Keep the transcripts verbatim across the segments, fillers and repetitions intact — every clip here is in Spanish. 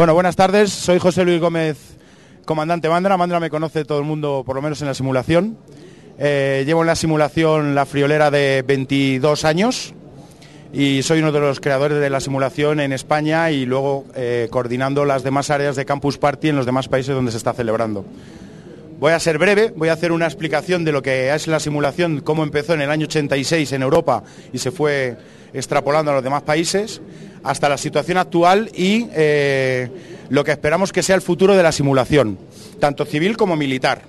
Bueno, buenas tardes, soy José Luis Gómez, comandante Mandra. Mandra me conoce todo el mundo, por lo menos en la simulación. Eh, llevo en la simulación la friolera de veintidós años y soy uno de los creadores de la simulación en España y luego eh, coordinando las demás áreas de Campus Party en los demás países donde se está celebrando. Voy a ser breve, voy a hacer una explicación de lo que es la simulación, cómo empezó en el año ochenta y seis en Europa y se fue extrapolando a los demás países, hasta la situación actual y eh, lo que esperamos que sea el futuro de la simulación, tanto civil como militar.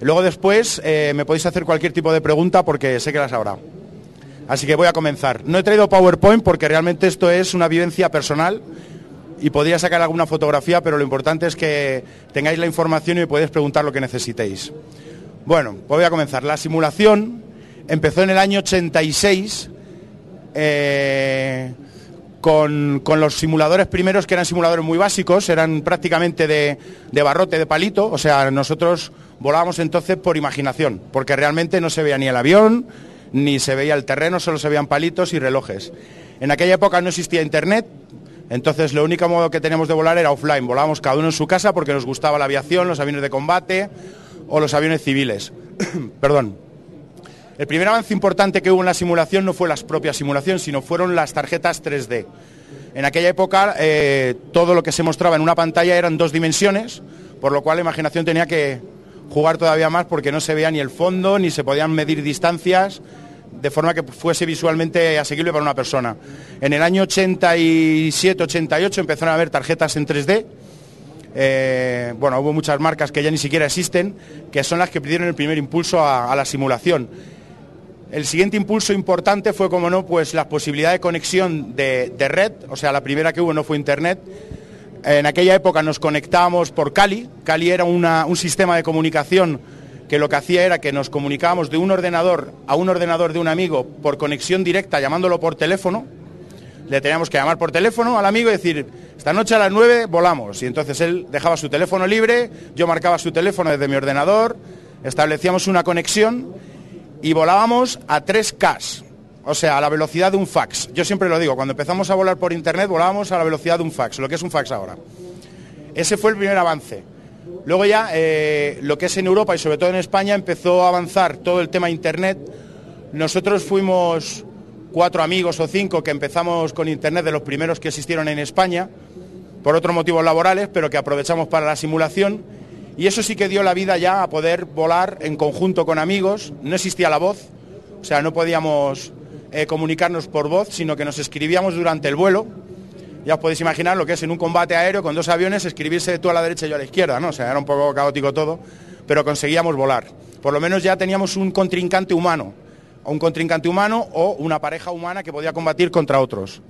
Luego después eh, me podéis hacer cualquier tipo de pregunta porque sé que las habrá. Así que voy a comenzar. No he traído PowerPoint porque realmente esto es una vivencia personal y podría sacar alguna fotografía, pero lo importante es que tengáis la información y me podéis preguntar lo que necesitéis. Bueno, pues voy a comenzar. La simulación empezó en el año ochenta y seis eh, con, con los simuladores primeros, que eran simuladores muy básicos, eran prácticamente de, de barrote, de palito. O sea, nosotros volábamos entonces por imaginación, porque realmente no se veía ni el avión, ni se veía el terreno, solo se veían palitos y relojes. En aquella época no existía internet, entonces lo único modo que teníamos de volar era offline. Volábamos cada uno en su casa porque nos gustaba la aviación, los aviones de combate o los aviones civiles. Perdón. El primer avance importante que hubo en la simulación no fue la propia simulación, sino fueron las tarjetas tres D. En aquella época eh, todo lo que se mostraba en una pantalla eran dos dimensiones, por lo cual la imaginación tenía que jugar todavía más porque no se veía ni el fondo, ni se podían medir distancias, de forma que fuese visualmente asequible para una persona. En el año ochenta y siete ochenta y ocho empezaron a haber tarjetas en tres D. Eh, bueno, hubo muchas marcas que ya ni siquiera existen, que son las que pidieron el primer impulso a, a la simulación. El siguiente impulso importante fue, como no, pues la posibilidad de conexión de, de red. O sea, la primera que hubo no fue internet. En aquella época nos conectábamos por Kali. Kali era una, un sistema de comunicación que lo que hacía era que nos comunicábamos de un ordenador a un ordenador de un amigo por conexión directa, llamándolo por teléfono. Le teníamos que llamar por teléfono al amigo y decir, esta noche a las nueve volamos. Y entonces él dejaba su teléfono libre, yo marcaba su teléfono desde mi ordenador, establecíamos una conexión y volábamos a tres K, o sea, a la velocidad de un fax. Yo siempre lo digo, cuando empezamos a volar por internet volábamos a la velocidad de un fax, lo que es un fax ahora. Ese fue el primer avance. Luego ya, eh, lo que es en Europa y sobre todo en España, empezó a avanzar todo el tema internet. Nosotros fuimos cuatro amigos o cinco que empezamos con internet, de los primeros que existieron en España, por otros motivos laborales, pero que aprovechamos para la simulación. Y eso sí que dio la vida ya a poder volar en conjunto con amigos. No existía la voz, o sea, no podíamos Eh, comunicarnos por voz, sino que nos escribíamos durante el vuelo. Ya os podéis imaginar lo que es en un combate aéreo con dos aviones, escribirse tú a la derecha y yo a la izquierda, ¿no? O sea, era un poco caótico todo, pero conseguíamos volar. Por lo menos ya teníamos un contrincante humano, o un contrincante humano o una pareja humana que podía combatir contra otros.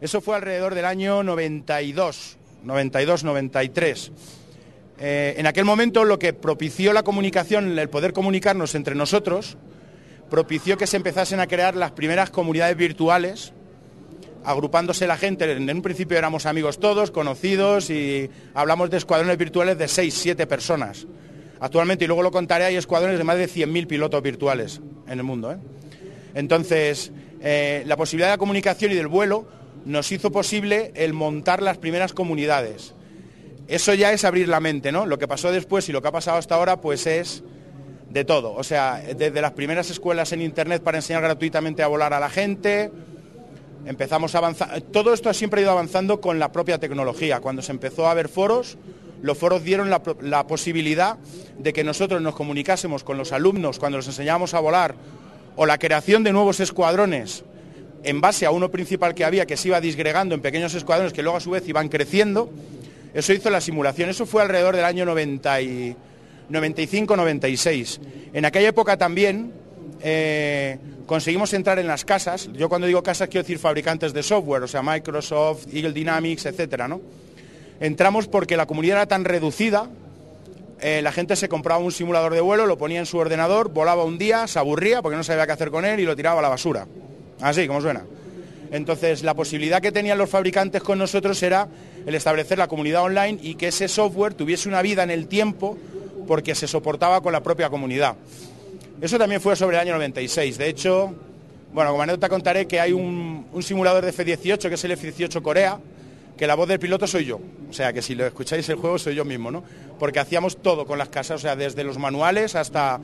Eso fue alrededor del año noventa y dos, noventa y dos, noventa y tres. Eh, en aquel momento lo que propició la comunicación, el poder comunicarnos entre nosotros, propició que se empezasen a crear las primeras comunidades virtuales, agrupándose la gente. En un principio éramos amigos todos, conocidos, y hablamos de escuadrones virtuales de seis, siete personas. Actualmente, y luego lo contaré, hay escuadrones de más de cien mil pilotos virtuales en el mundo, ¿eh? Entonces, eh, la posibilidad de la comunicación y del vuelo nos hizo posible el montar las primeras comunidades. Eso ya es abrir la mente, ¿no? Lo que pasó después y lo que ha pasado hasta ahora, pues es de todo, o sea, desde las primeras escuelas en internet para enseñar gratuitamente a volar a la gente, empezamos a avanzar. Todo esto ha siempre ido avanzando con la propia tecnología. Cuando se empezó a haber foros, los foros dieron la, la posibilidad de que nosotros nos comunicásemos con los alumnos cuando los enseñábamos a volar, o la creación de nuevos escuadrones en base a uno principal que había, que se iba disgregando en pequeños escuadrones que luego a su vez iban creciendo. Eso hizo la simulación. Eso fue alrededor del año noventa y noventa y cinco noventa y seis. En aquella época también eh, conseguimos entrar en las casas. Yo cuando digo casas quiero decir fabricantes de software, o sea, Microsoft, Eagle Dynamics, etcétera, ¿no? Entramos porque la comunidad era tan reducida, eh, la gente se compraba un simulador de vuelo, lo ponía en su ordenador, volaba un día, se aburría porque no sabía qué hacer con él y lo tiraba a la basura. Así, como suena. Entonces, la posibilidad que tenían los fabricantes con nosotros era el establecer la comunidad online y que ese software tuviese una vida en el tiempo, porque se soportaba con la propia comunidad. Eso también fue sobre el año noventa y seis. De hecho, bueno, como anécdota contaré que hay un, un simulador de F dieciocho, que es el F dieciocho Correa, que la voz del piloto soy yo, o sea que si lo escucháis el juego soy yo mismo, ¿no? Porque hacíamos todo con las casas, o sea, desde los manuales hasta,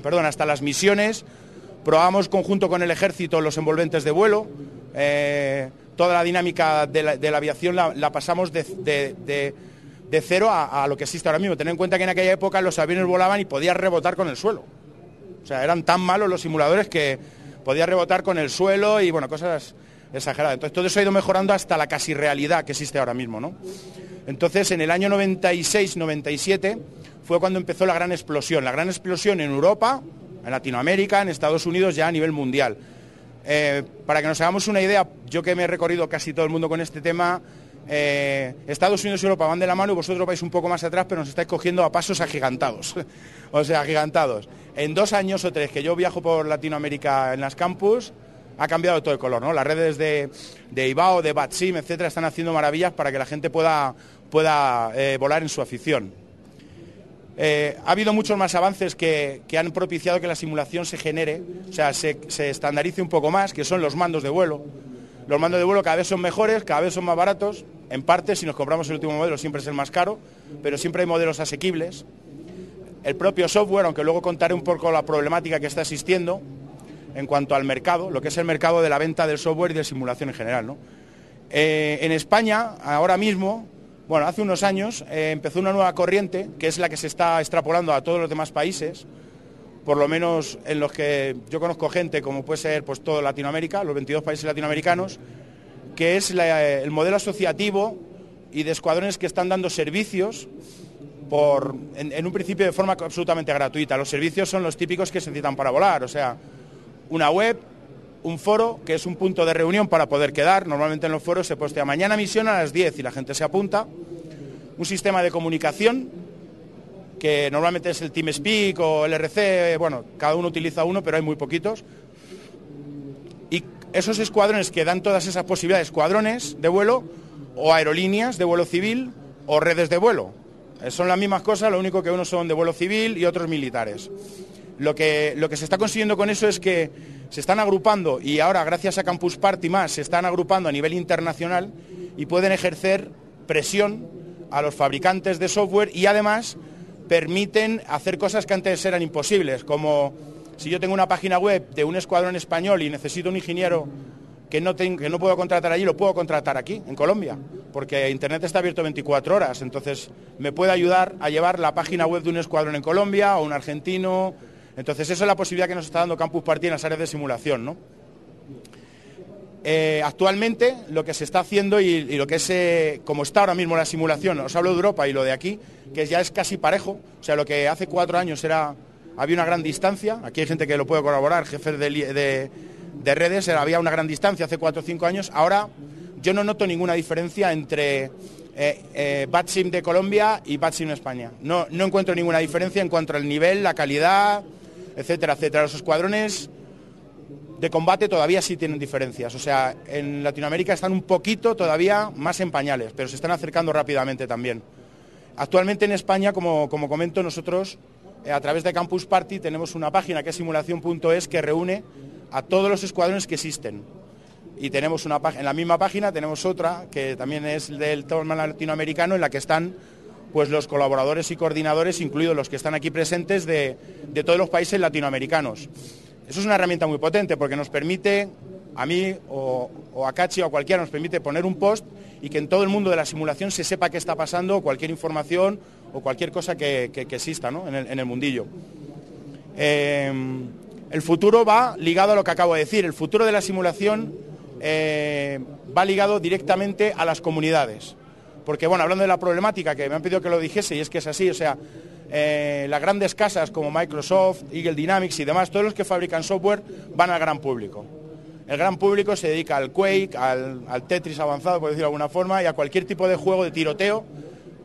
perdón, hasta las misiones, probamos conjunto con el ejército los envolventes de vuelo, eh, toda la dinámica de la, de la aviación la, la pasamos de, de, de, de cero a, a lo que existe ahora mismo. Ten en cuenta que en aquella época los aviones volaban y podías rebotar con el suelo, o sea, eran tan malos los simuladores que podías rebotar con el suelo y bueno, cosas exageradas. Entonces todo eso ha ido mejorando hasta la casi realidad que existe ahora mismo, ¿no? Entonces en el año noventa y seis noventa y siete fue cuando empezó la gran explosión, la gran explosión en Europa, en Latinoamérica, en Estados Unidos, ya a nivel mundial. Eh, para que nos hagamos una idea, yo que me he recorrido casi todo el mundo con este tema, eh, Estados Unidos y Europa van de la mano y vosotros vais un poco más atrás, pero nos estáis cogiendo a pasos agigantados. O sea, agigantados. En dos años o tres que yo viajo por Latinoamérica en las campus, ha cambiado todo el color, ¿no? Las redes de, de I B A O, de VATSIM, etcétera, están haciendo maravillas para que la gente pueda, pueda eh, volar en su afición. Eh, ha habido muchos más avances que, que han propiciado que la simulación se genere, o sea, se, se estandarice un poco más, que son los mandos de vuelo. Los mandos de vuelo cada vez son mejores, cada vez son más baratos, en parte, si nos compramos el último modelo siempre es el más caro, pero siempre hay modelos asequibles. El propio software, aunque luego contaré un poco la problemática que está existiendo en cuanto al mercado, lo que es el mercado de la venta del software y de simulación en general, ¿no? Eh, en España, ahora mismo, bueno, hace unos años eh, empezó una nueva corriente, que es la que se está extrapolando a todos los demás países, por lo menos en los que yo conozco gente, como puede ser pues todo Latinoamérica, los veintidós países latinoamericanos, que es la, el modelo asociativo y de escuadrones que están dando servicios por, en, en un principio de forma absolutamente gratuita. Los servicios son los típicos que se necesitan para volar, o sea, una web, un foro, que es un punto de reunión para poder quedar. Normalmente en los foros se postea mañana misión a las diez y la gente se apunta. Un sistema de comunicación, que normalmente es el Team Speak o el R C, bueno, cada uno utiliza uno, pero hay muy poquitos. Y esos escuadrones que dan todas esas posibilidades, escuadrones de vuelo o aerolíneas de vuelo civil o redes de vuelo. Son las mismas cosas, lo único que unos son de vuelo civil y otros militares. Lo que, lo que se está consiguiendo con eso es que se están agrupando, y ahora gracias a Campus Party más, se están agrupando a nivel internacional y pueden ejercer presión a los fabricantes de software, y además permiten hacer cosas que antes eran imposibles, como si yo tengo una página web de un escuadrón español y necesito un ingeniero que no, tengo, que no puedo contratar allí, lo puedo contratar aquí, en Colombia, porque Internet está abierto veinticuatro horas, entonces me puede ayudar a llevar la página web de un escuadrón en Colombia o un argentino. Entonces, esa es la posibilidad que nos está dando Campus Party en las áreas de simulación, ¿no? Eh, actualmente, lo que se está haciendo y, y lo que es, eh, como está ahora mismo la simulación, os hablo de Europa y lo de aquí, que ya es casi parejo. O sea, lo que hace cuatro años era, había una gran distancia, aquí hay gente que lo puede corroborar, jefes de, de, de redes, había una gran distancia hace cuatro o cinco años. Ahora, yo no noto ninguna diferencia entre Eh, eh, VATSIM de Colombia y VATSIM de España. No, no encuentro ninguna diferencia en cuanto al nivel, la calidad, etcétera, etcétera. Los escuadrones de combate todavía sí tienen diferencias. O sea, en Latinoamérica están un poquito todavía más en pañales, pero se están acercando rápidamente también. Actualmente en España, como, como comento, nosotros eh, a través de Campus Party tenemos una página que es simulación punto es que reúne a todos los escuadrones que existen. Y tenemos una página, en la misma página tenemos otra que también es del tema latinoamericano, en la que están pues los colaboradores y coordinadores, incluidos los que están aquí presentes de, de todos los países latinoamericanos. Eso es una herramienta muy potente porque nos permite, a mí o, o a Cachi o a cualquiera, nos permite poner un post y que en todo el mundo de la simulación se sepa qué está pasando, o cualquier información o cualquier cosa que, que, que exista, ¿no? en, el, en el mundillo. Eh, el futuro va ligado a lo que acabo de decir, el futuro de la simulación Eh, va ligado directamente a las comunidades, porque bueno, hablando de la problemática que me han pedido que lo dijese, y es que es así, o sea, eh, las grandes casas como Microsoft, Eagle Dynamics y demás, todos los que fabrican software van al gran público. El gran público se dedica al Quake, al, al Tetris avanzado, por decirlo de alguna forma, y a cualquier tipo de juego de tiroteo,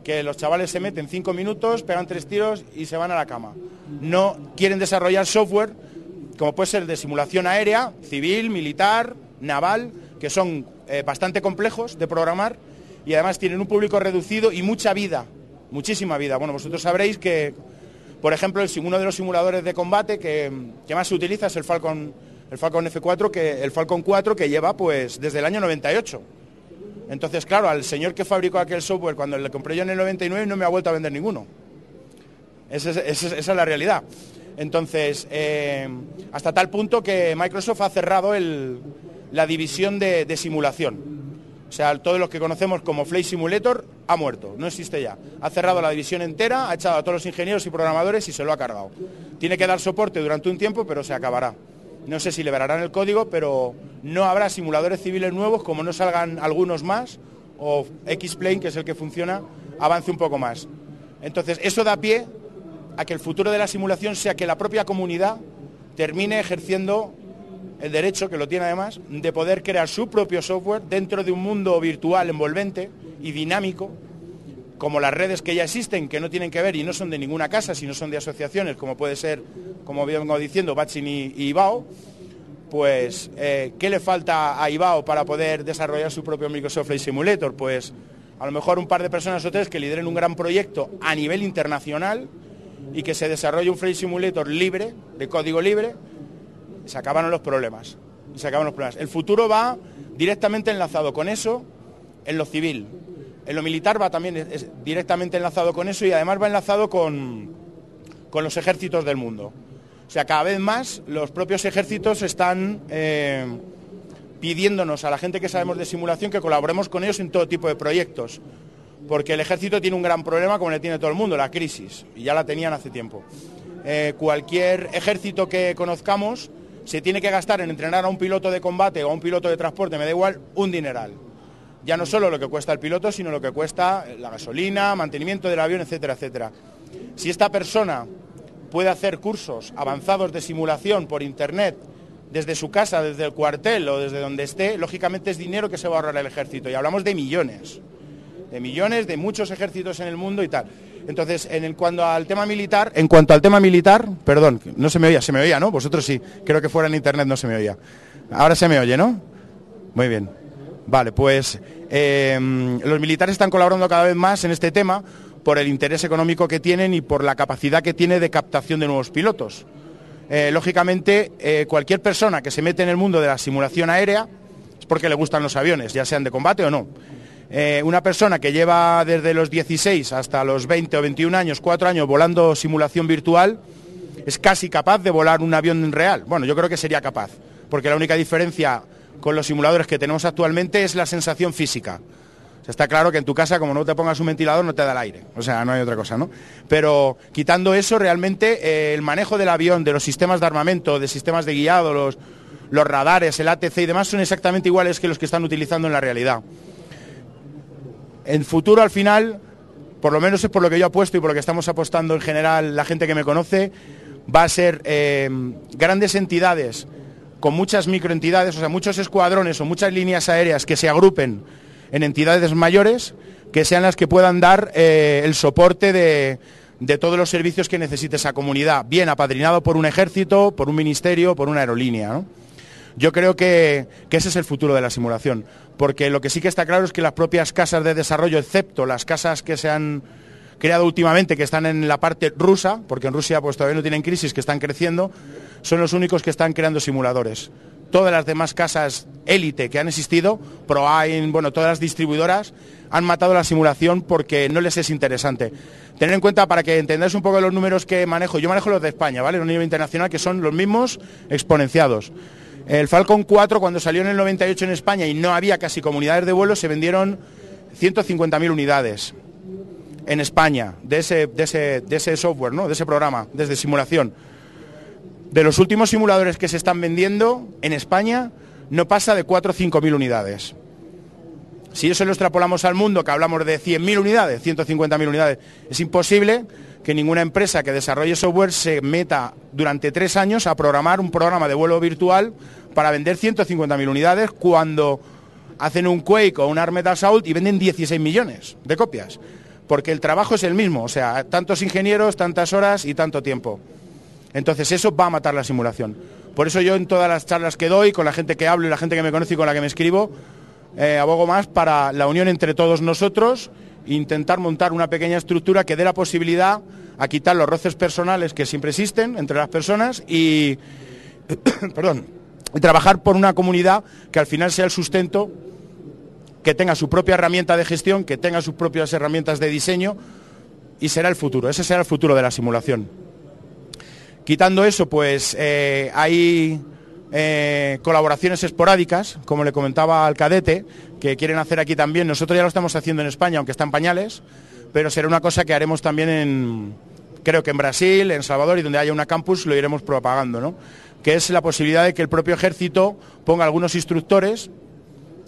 que los chavales se meten cinco minutos, pegan tres tiros y se van a la cama. No quieren desarrollar software como puede ser de simulación aérea, civil, militar, naval, que son eh, bastante complejos de programar, y además tienen un público reducido y mucha vida, muchísima vida. Bueno, vosotros sabréis que, por ejemplo, el, uno de los simuladores de combate que, que más se utiliza es el Falcon, el Falcon F cuatro, que el Falcon cuatro, que lleva pues desde el año noventa y ocho. Entonces, claro, al señor que fabricó aquel software cuando le compré yo en el noventa y nueve no me ha vuelto a vender ninguno. Esa es, esa es la realidad. Entonces, eh, hasta tal punto que Microsoft ha cerrado el, la división de, de simulación. O sea, todos los que conocemos como Flight Simulator ha muerto, no existe ya. Ha cerrado la división entera, ha echado a todos los ingenieros y programadores y se lo ha cargado. Tiene que dar soporte durante un tiempo, pero se acabará. No sé si liberarán el código, pero no habrá simuladores civiles nuevos, como no salgan algunos más, o X-Plane, que es el que funciona, avance un poco más. Entonces, eso da pie a que el futuro de la simulación sea que la propia comunidad termine ejerciendo el derecho, que lo tiene además, de poder crear su propio software dentro de un mundo virtual envolvente y dinámico, como las redes que ya existen, que no tienen que ver y no son de ninguna casa, sino son de asociaciones, como puede ser, como vengo diciendo, VATSIM y, y I B A O, pues, eh, ¿qué le falta a I B A O para poder desarrollar su propio Microsoft Flight Simulator? Pues, a lo mejor un par de personas o tres que lideren un gran proyecto a nivel internacional y que se desarrolle un Flight Simulator libre, de código libre. Se acabaron los problemas, se acabaron los problemas. El futuro va directamente enlazado con eso en lo civil. En lo militar va también es directamente enlazado con eso y además va enlazado con, con los ejércitos del mundo. O sea, cada vez más los propios ejércitos están eh, pidiéndonos a la gente que sabemos de simulación que colaboremos con ellos en todo tipo de proyectos. Porque el ejército tiene un gran problema, como le tiene todo el mundo, la crisis. Y ya la tenían hace tiempo. Eh, cualquier ejército que conozcamos se tiene que gastar en entrenar a un piloto de combate o a un piloto de transporte, me da igual, un dineral. Ya no solo lo que cuesta el piloto, sino lo que cuesta la gasolina, mantenimiento del avión, etcétera, etcétera. Si esta persona puede hacer cursos avanzados de simulación por internet, desde su casa, desde el cuartel o desde donde esté, lógicamente es dinero que se va a ahorrar el ejército. Y hablamos de millones, de millones, de muchos ejércitos en el mundo y tal. Entonces, en el, cuando al tema militar, en cuanto al tema militar, perdón, no se me oía, se me oía, ¿no? Vosotros sí, creo que fuera en internet no se me oía. Ahora se me oye, ¿no? Muy bien. Vale, pues eh, los militares están colaborando cada vez más en este tema por el interés económico que tienen y por la capacidad que tiene de captación de nuevos pilotos. Eh, lógicamente, eh, cualquier persona que se mete en el mundo de la simulación aérea es porque le gustan los aviones, ya sean de combate o no. Eh, una persona que lleva desde los dieciséis hasta los veinte o veintiún años, cuatro años volando simulación virtual, es casi capaz de volar un avión real. Bueno, yo creo que sería capaz, porque la única diferencia con los simuladores que tenemos actualmente es la sensación física. O sea, está claro que en tu casa, como no te pongas un ventilador, no te da el aire. O sea, no hay otra cosa, ¿no? Pero quitando eso, realmente eh, el manejo del avión, de los sistemas de armamento, de sistemas de guiado, los, los radares, el A T C y demás, son exactamente iguales que los que están utilizando en la realidad. En futuro, al final, por lo menos es por lo que yo apuesto y por lo que estamos apostando en general la gente que me conoce, va a ser eh, grandes entidades con muchas microentidades, o sea, muchos escuadrones o muchas líneas aéreas que se agrupen en entidades mayores, que sean las que puedan dar eh, el soporte de, de todos los servicios que necesite esa comunidad, bien apadrinado por un ejército, por un ministerio, por una aerolínea, ¿no? Yo creo que, que ese es el futuro de la simulación, porque lo que sí que está claro es que las propias casas de desarrollo, excepto las casas que se han creado últimamente, que están en la parte rusa, porque en Rusia pues todavía no tienen crisis, que están creciendo, son los únicos que están creando simuladores. Todas las demás casas élite que han existido, ProAim, bueno, todas las distribuidoras, han matado la simulación porque no les es interesante. Tener en cuenta, para que entendáis un poco los números que manejo, yo manejo los de España, ¿vale? A nivel internacional, que son los mismos exponenciados. El Falcon cuatro, cuando salió en el noventa y ocho en España y no había casi comunidades de vuelo, se vendieron ciento cincuenta mil unidades en España de ese, de ese, de ese software, ¿no? De ese programa, desde simulación. De los últimos simuladores que se están vendiendo en España, no pasa de cuatro o cinco mil unidades. Si eso lo extrapolamos al mundo, que hablamos de cien mil unidades, ciento cincuenta mil unidades, es imposible que ninguna empresa que desarrolle software se meta durante tres años a programar un programa de vuelo virtual para vender ciento cincuenta mil unidades cuando hacen un Quake o un Armed Assault y venden dieciséis millones de copias. Porque el trabajo es el mismo, o sea, tantos ingenieros, tantas horas y tanto tiempo. Entonces eso va a matar la simulación. Por eso yo en todas las charlas que doy, con la gente que hablo y la gente que me conoce y con la que me escribo, eh, abogo más para la unión entre todos nosotros, intentar montar una pequeña estructura que dé la posibilidad a quitar los roces personales que siempre existen entre las personas y, perdón, y trabajar por una comunidad que al final sea el sustento que tenga su propia herramienta de gestión, que tenga sus propias herramientas de diseño, y será el futuro, ese será el futuro de la simulación. Quitando eso, pues eh, hay eh, colaboraciones esporádicas, como le comentaba al cadete, que quieren hacer aquí también. Nosotros ya lo estamos haciendo en España, aunque está en pañales, pero será una cosa que haremos también en, creo que en Brasil, en Salvador, y donde haya una campus lo iremos propagando, ¿no? Que es la posibilidad de que el propio ejército ponga algunos instructores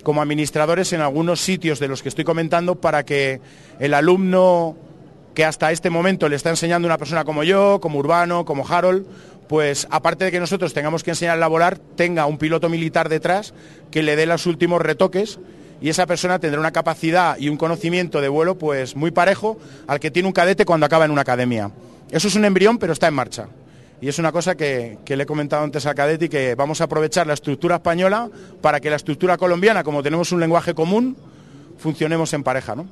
como administradores en algunos sitios de los que estoy comentando, para que el alumno que hasta este momento le está enseñando una persona como yo, como Urbano, como Harold, pues aparte de que nosotros tengamos que enseñarle a volar, tenga un piloto militar detrás que le dé los últimos retoques, y esa persona tendrá una capacidad y un conocimiento de vuelo pues muy parejo al que tiene un cadete cuando acaba en una academia. Eso es un embrión, pero está en marcha. Y es una cosa que, que le he comentado antes al cadete, y que vamos a aprovechar la estructura española para que la estructura colombiana, como tenemos un lenguaje común, funcionemos en pareja, ¿no?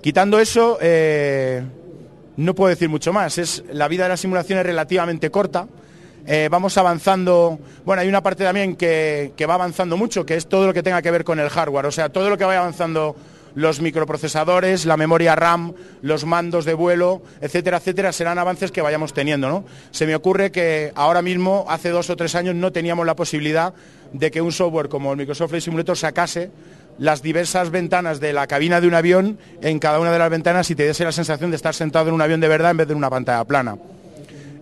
Quitando eso, eh, no puedo decir mucho más. Es, la vida de la simulación es relativamente corta. Eh, vamos avanzando. Bueno, hay una parte también que, que va avanzando mucho, que es todo lo que tenga que ver con el hardware. O sea, todo lo que vaya avanzando, los microprocesadores, la memoria RAM, los mandos de vuelo, etcétera, etcétera, serán avances que vayamos teniendo, ¿no? Se me ocurre que ahora mismo, hace dos o tres años, no teníamos la posibilidad de que un software como el Microsoft Flight Simulator sacase las diversas ventanas de la cabina de un avión en cada una de las ventanas y te diese la sensación de estar sentado en un avión de verdad en vez de en una pantalla plana.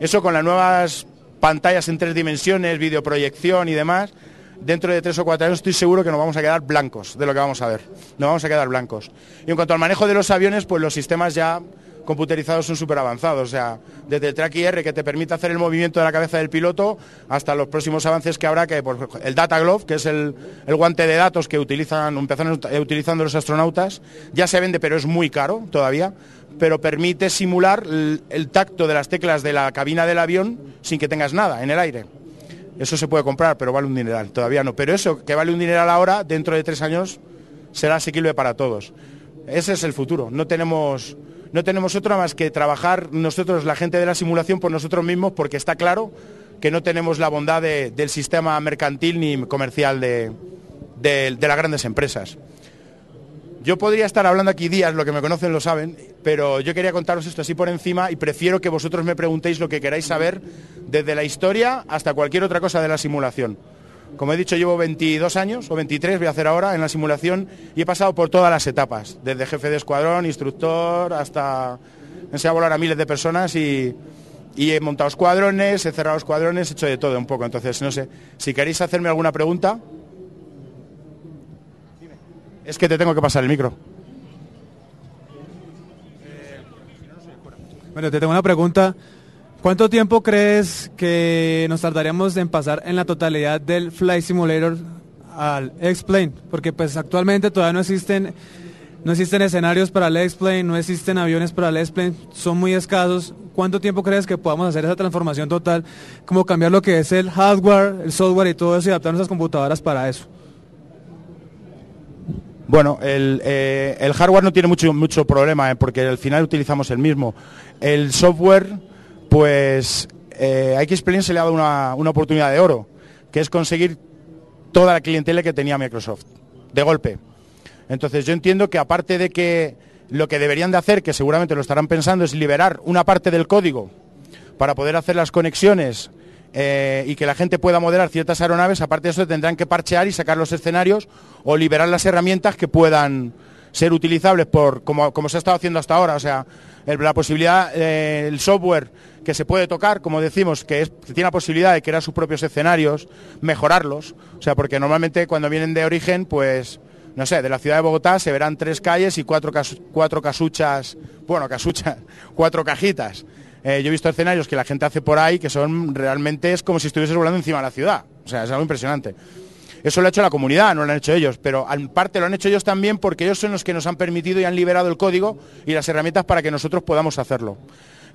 Eso, con las nuevas pantallas en tres dimensiones, videoproyección y demás, dentro de tres o cuatro años estoy seguro que nos vamos a quedar blancos de lo que vamos a ver. Nos vamos a quedar blancos. Y en cuanto al manejo de los aviones, pues los sistemas ya computerizados son súper avanzados. O sea, desde el track I R, que te permite hacer el movimiento de la cabeza del piloto, hasta los próximos avances que habrá, que por el Data Glove, que es el, el guante de datos que utilizan, empezaron utilizando los astronautas, ya se vende, pero es muy caro todavía, pero permite simular el, el tacto de las teclas de la cabina del avión sin que tengas nada en el aire. Eso se puede comprar, pero vale un dineral, todavía no. Pero eso, que vale un dineral ahora, dentro de tres años será asequible para todos. Ese es el futuro. No tenemos, no tenemos otra más que trabajar nosotros, la gente de la simulación, por nosotros mismos, porque está claro que no tenemos la bondad de, del sistema mercantil ni comercial de, de, de las grandes empresas. Yo podría estar hablando aquí días, lo que me conocen lo saben, pero yo quería contaros esto así por encima, y prefiero que vosotros me preguntéis lo que queráis saber, desde la historia hasta cualquier otra cosa de la simulación. Como he dicho, llevo veintidós años, o veintitrés voy a hacer ahora, en la simulación, y he pasado por todas las etapas, desde jefe de escuadrón, instructor, hasta enseñar a volar a miles de personas, y, y he montado escuadrones, he cerrado escuadrones, he hecho de todo un poco. Entonces, no sé, si queréis hacerme alguna pregunta... Es que te tengo que pasar el micro. Bueno, te tengo una pregunta. ¿Cuánto tiempo crees que nos tardaríamos en pasar en la totalidad del Flight Simulator al X-Plane? Porque pues actualmente todavía no existen, no existen escenarios para el X-Plane, no existen aviones para el X-Plane, son muy escasos. ¿Cuánto tiempo crees que podamos hacer esa transformación total, como cambiar lo que es el hardware, el software y todo eso, y adaptar nuestras computadoras para eso? Bueno, el, eh, el hardware no tiene mucho, mucho problema, eh, porque al final utilizamos el mismo. El software, pues eh, a X-Plane se le ha dado una, una oportunidad de oro, que es conseguir toda la clientela que tenía Microsoft, de golpe. Entonces yo entiendo que, aparte de que lo que deberían de hacer, que seguramente lo estarán pensando, es liberar una parte del código para poder hacer las conexiones, Eh, y que la gente pueda modelar ciertas aeronaves, aparte de eso tendrán que parchear y sacar los escenarios o liberar las herramientas que puedan ser utilizables por como, como se ha estado haciendo hasta ahora. O sea, el, la posibilidad, eh, el software que se puede tocar, como decimos, que, es, que tiene la posibilidad de crear sus propios escenarios, mejorarlos. O sea, porque normalmente cuando vienen de origen, pues, no sé, de la ciudad de Bogotá se verán tres calles y cuatro, cas, cuatro casuchas, bueno, casuchas, cuatro cajitas. Eh, yo he visto escenarios que la gente hace por ahí que son realmente, es como si estuvieses volando encima de la ciudad. O sea, es algo impresionante. Eso lo ha hecho la comunidad, no lo han hecho ellos, pero en parte lo han hecho ellos también porque ellos son los que nos han permitido y han liberado el código y las herramientas para que nosotros podamos hacerlo.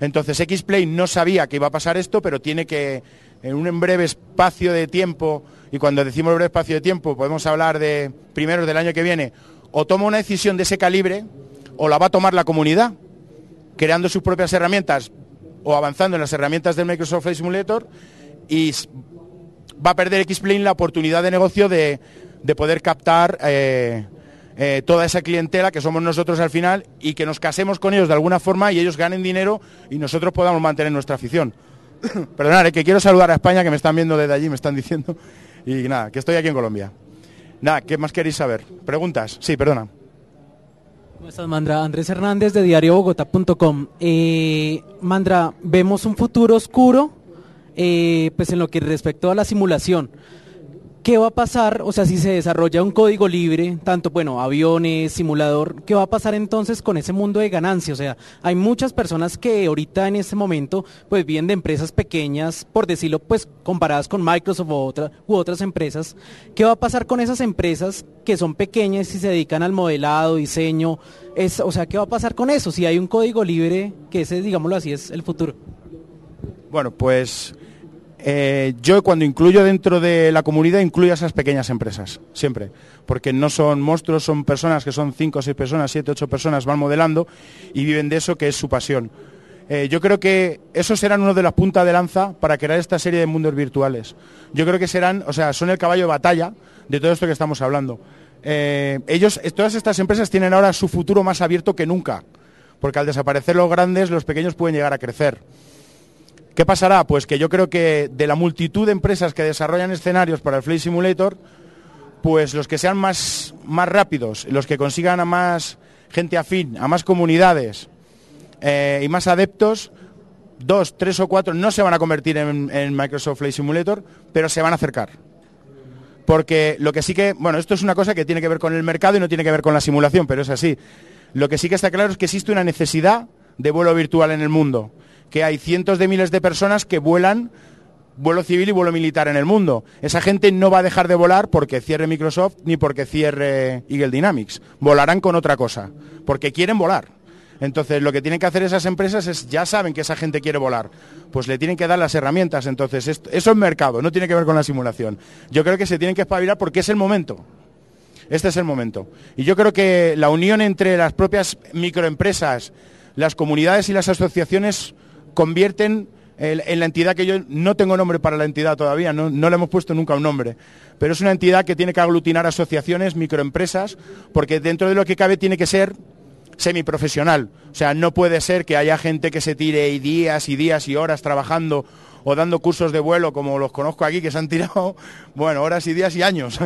Entonces X-Plane no sabía que iba a pasar esto, pero tiene que, en un breve espacio de tiempo, y cuando decimos breve espacio de tiempo podemos hablar de primeros del año que viene, o toma una decisión de ese calibre o la va a tomar la comunidad, creando sus propias herramientas o avanzando en las herramientas del Microsoft Flight Simulator, y va a perder X-Plane la oportunidad de negocio de, de poder captar eh, eh, toda esa clientela que somos nosotros al final y que nos casemos con ellos de alguna forma y ellos ganen dinero y nosotros podamos mantener nuestra afición. Perdonad, eh, que quiero saludar a España, que me están viendo desde allí, me están diciendo, y nada, que estoy aquí en Colombia. Nada, ¿qué más queréis saber? ¿Preguntas? Sí, perdona. ¿Cómo estás, Mandra? Andrés Hernández de diario bogotá punto com. Eh, Mandra, vemos un futuro oscuro, eh, pues en lo que respecto a la simulación. ¿Qué va a pasar? O sea, si se desarrolla un código libre, tanto, bueno, aviones, simulador, ¿qué va a pasar entonces con ese mundo de ganancia? O sea, hay muchas personas que ahorita en este momento, pues vienen de empresas pequeñas, por decirlo, pues comparadas con Microsoft u, otra, u otras empresas. ¿Qué va a pasar con esas empresas que son pequeñas y se dedican al modelado, diseño? Es, o sea, ¿qué va a pasar con eso? Si hay un código libre, que ese, digámoslo así, es el futuro. Bueno, pues... Eh, yo cuando incluyo dentro de la comunidad, incluyo a esas pequeñas empresas, siempre, porque no son monstruos, son personas que son cinco, seis personas, siete, ocho personas, van modelando y viven de eso que es su pasión. Eh, yo creo que esos serán uno de las puntas de lanza para crear esta serie de mundos virtuales. Yo creo que serán, o sea, son el caballo de batalla de todo esto que estamos hablando. Eh, ellos, todas estas empresas tienen ahora su futuro más abierto que nunca, porque al desaparecer los grandes, los pequeños pueden llegar a crecer. ¿Qué pasará? Pues que yo creo que de la multitud de empresas que desarrollan escenarios para el Flight Simulator, pues los que sean más, más rápidos, los que consigan a más gente afín, a más comunidades eh, y más adeptos, dos, tres o cuatro no se van a convertir en, en Microsoft Flight Simulator, pero se van a acercar. Porque lo que sí que, bueno, esto es una cosa que tiene que ver con el mercado y no tiene que ver con la simulación, pero es así. Lo que sí que está claro es que existe una necesidad de vuelo virtual en el mundo, que hay cientos de miles de personas que vuelan vuelo civil y vuelo militar en el mundo. Esa gente no va a dejar de volar porque cierre Microsoft ni porque cierre Eagle Dynamics. Volarán con otra cosa, porque quieren volar. Entonces, lo que tienen que hacer esas empresas es, ya saben que esa gente quiere volar, pues le tienen que dar las herramientas. Entonces, esto, eso es mercado, no tiene que ver con la simulación. Yo creo que se tienen que espabilar porque es el momento. Este es el momento. Y yo creo que la unión entre las propias microempresas, las comunidades y las asociaciones convierten en la entidad que yo no tengo nombre para la entidad todavía, no, no le hemos puesto nunca un nombre, pero es una entidad que tiene que aglutinar asociaciones, microempresas, porque dentro de lo que cabe tiene que ser semiprofesional. O sea, no puede ser que haya gente que se tire días y días y horas trabajando o dando cursos de vuelo, como los conozco aquí, que se han tirado, bueno, horas y días y años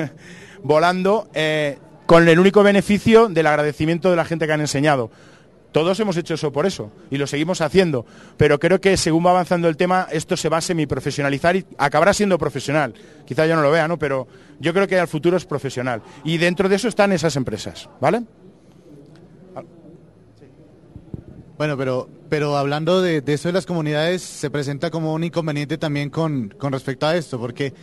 volando, eh, con el único beneficio del agradecimiento de la gente que han enseñado. Todos hemos hecho eso por eso, y lo seguimos haciendo, pero creo que según va avanzando el tema, esto se va a semiprofesionalizar y acabará siendo profesional. Quizá yo no lo vea, ¿no? Pero yo creo que al futuro es profesional, y dentro de eso están esas empresas, ¿vale? Bueno, pero, pero hablando de, de eso de las comunidades, se presenta como un inconveniente también con, con respecto a esto, porque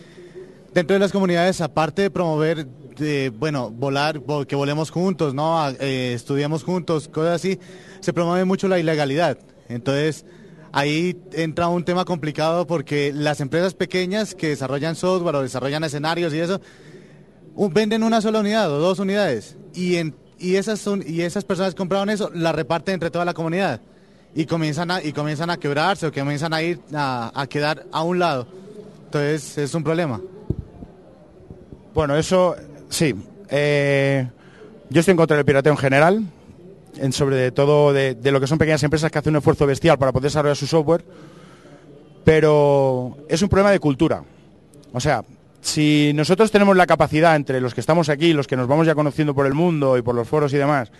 dentro de las comunidades, aparte de promover... De, bueno, volar, que volemos juntos, ¿no? Eh, estudiamos juntos, cosas así, se promueve mucho la ilegalidad. Entonces, ahí entra un tema complicado porque las empresas pequeñas que desarrollan software o desarrollan escenarios y eso, un, venden una sola unidad o dos unidades y, en, y, esas son, y esas personas que compraron eso la reparten entre toda la comunidad y comienzan a, y comienzan a quebrarse o comienzan a ir a, a quedar a un lado. Entonces, es un problema. Bueno, eso... Sí, eh, yo estoy en contra del pirateo en general, en sobre todo de, de lo que son pequeñas empresas que hacen un esfuerzo bestial para poder desarrollar su software, pero es un problema de cultura. O sea, si nosotros tenemos la capacidad, entre los que estamos aquí, los que nos vamos ya conociendo por el mundo y por los foros y demás,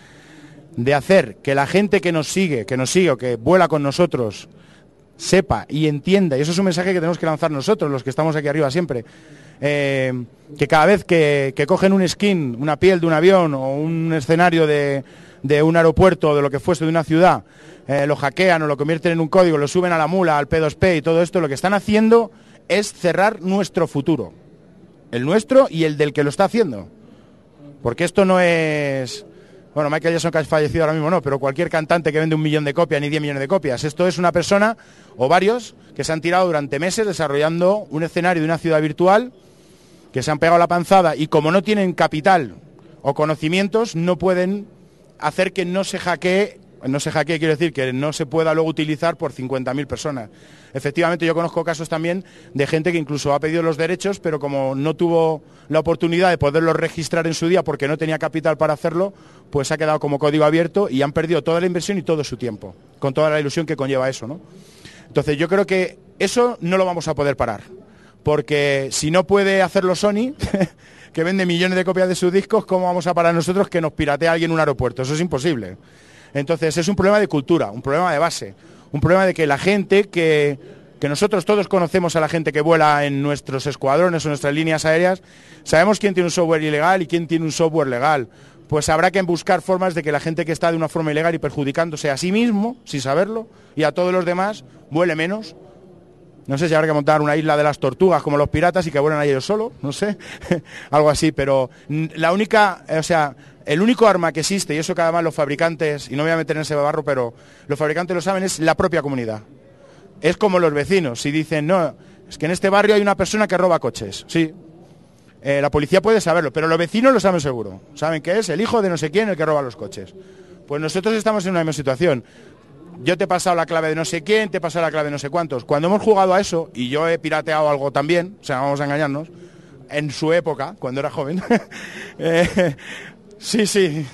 de hacer que la gente que nos sigue, que nos sigue o que vuela con nosotros, sepa y entienda, y eso es un mensaje que tenemos que lanzar nosotros, los que estamos aquí arriba siempre, eh, que cada vez que, que cogen un skin, una piel de un avión o un escenario de, de un aeropuerto o de lo que fuese de una ciudad, eh, lo hackean o lo convierten en un código, lo suben a la mula, al P dos P y todo esto, lo que están haciendo es cerrar nuestro futuro, el nuestro y el del que lo está haciendo, porque esto no es... Bueno, Michael Jackson, que ha fallecido ahora mismo, no, pero cualquier cantante que vende un millón de copias ni diez millones de copias. Esto es una persona o varios que se han tirado durante meses desarrollando un escenario de una ciudad virtual, que se han pegado la panzada y como no tienen capital o conocimientos, no pueden hacer que no se hackee no se hackee, quiero decir, que no se pueda luego utilizar por cincuenta mil personas. Efectivamente, yo conozco casos también de gente que incluso ha pedido los derechos, pero como no tuvo la oportunidad de poderlos registrar en su día porque no tenía capital para hacerlo, pues ha quedado como código abierto y han perdido toda la inversión y todo su tiempo, con toda la ilusión que conlleva eso, ¿no? Entonces yo creo que eso no lo vamos a poder parar, porque si no puede hacerlo Sony, que vende millones de copias de sus discos, ¿cómo vamos a parar nosotros que nos piratea alguien en un aeropuerto? Eso es imposible. Entonces es un problema de cultura, un problema de base, un problema de que la gente que, que nosotros todos conocemos, a la gente que vuela en nuestros escuadrones o nuestras líneas aéreas, sabemos quién tiene un software ilegal y quién tiene un software legal. Pues habrá que buscar formas de que la gente que está de una forma ilegal y perjudicándose a sí mismo, sin saberlo, y a todos los demás, vuele menos. No sé si habrá que montar una isla de las tortugas como los piratas y que vuelan a ellos solos, no sé, algo así, pero la única, o sea, el único arma que existe, y eso que además los fabricantes, y no me voy a meter en ese barro, pero los fabricantes lo saben, es la propia comunidad. Es como los vecinos, si dicen, no, es que en este barrio hay una persona que roba coches, sí. Eh, la policía puede saberlo, pero los vecinos lo saben seguro, saben que es el hijo de no sé quién el que roba los coches. Pues nosotros estamos en una misma situación. Yo te he pasado la clave de no sé quién, te he pasado la clave de no sé cuántos. Cuando hemos jugado a eso, y yo he pirateado algo también, o sea, vamos a engañarnos, en su época, cuando era joven, eh, sí, sí,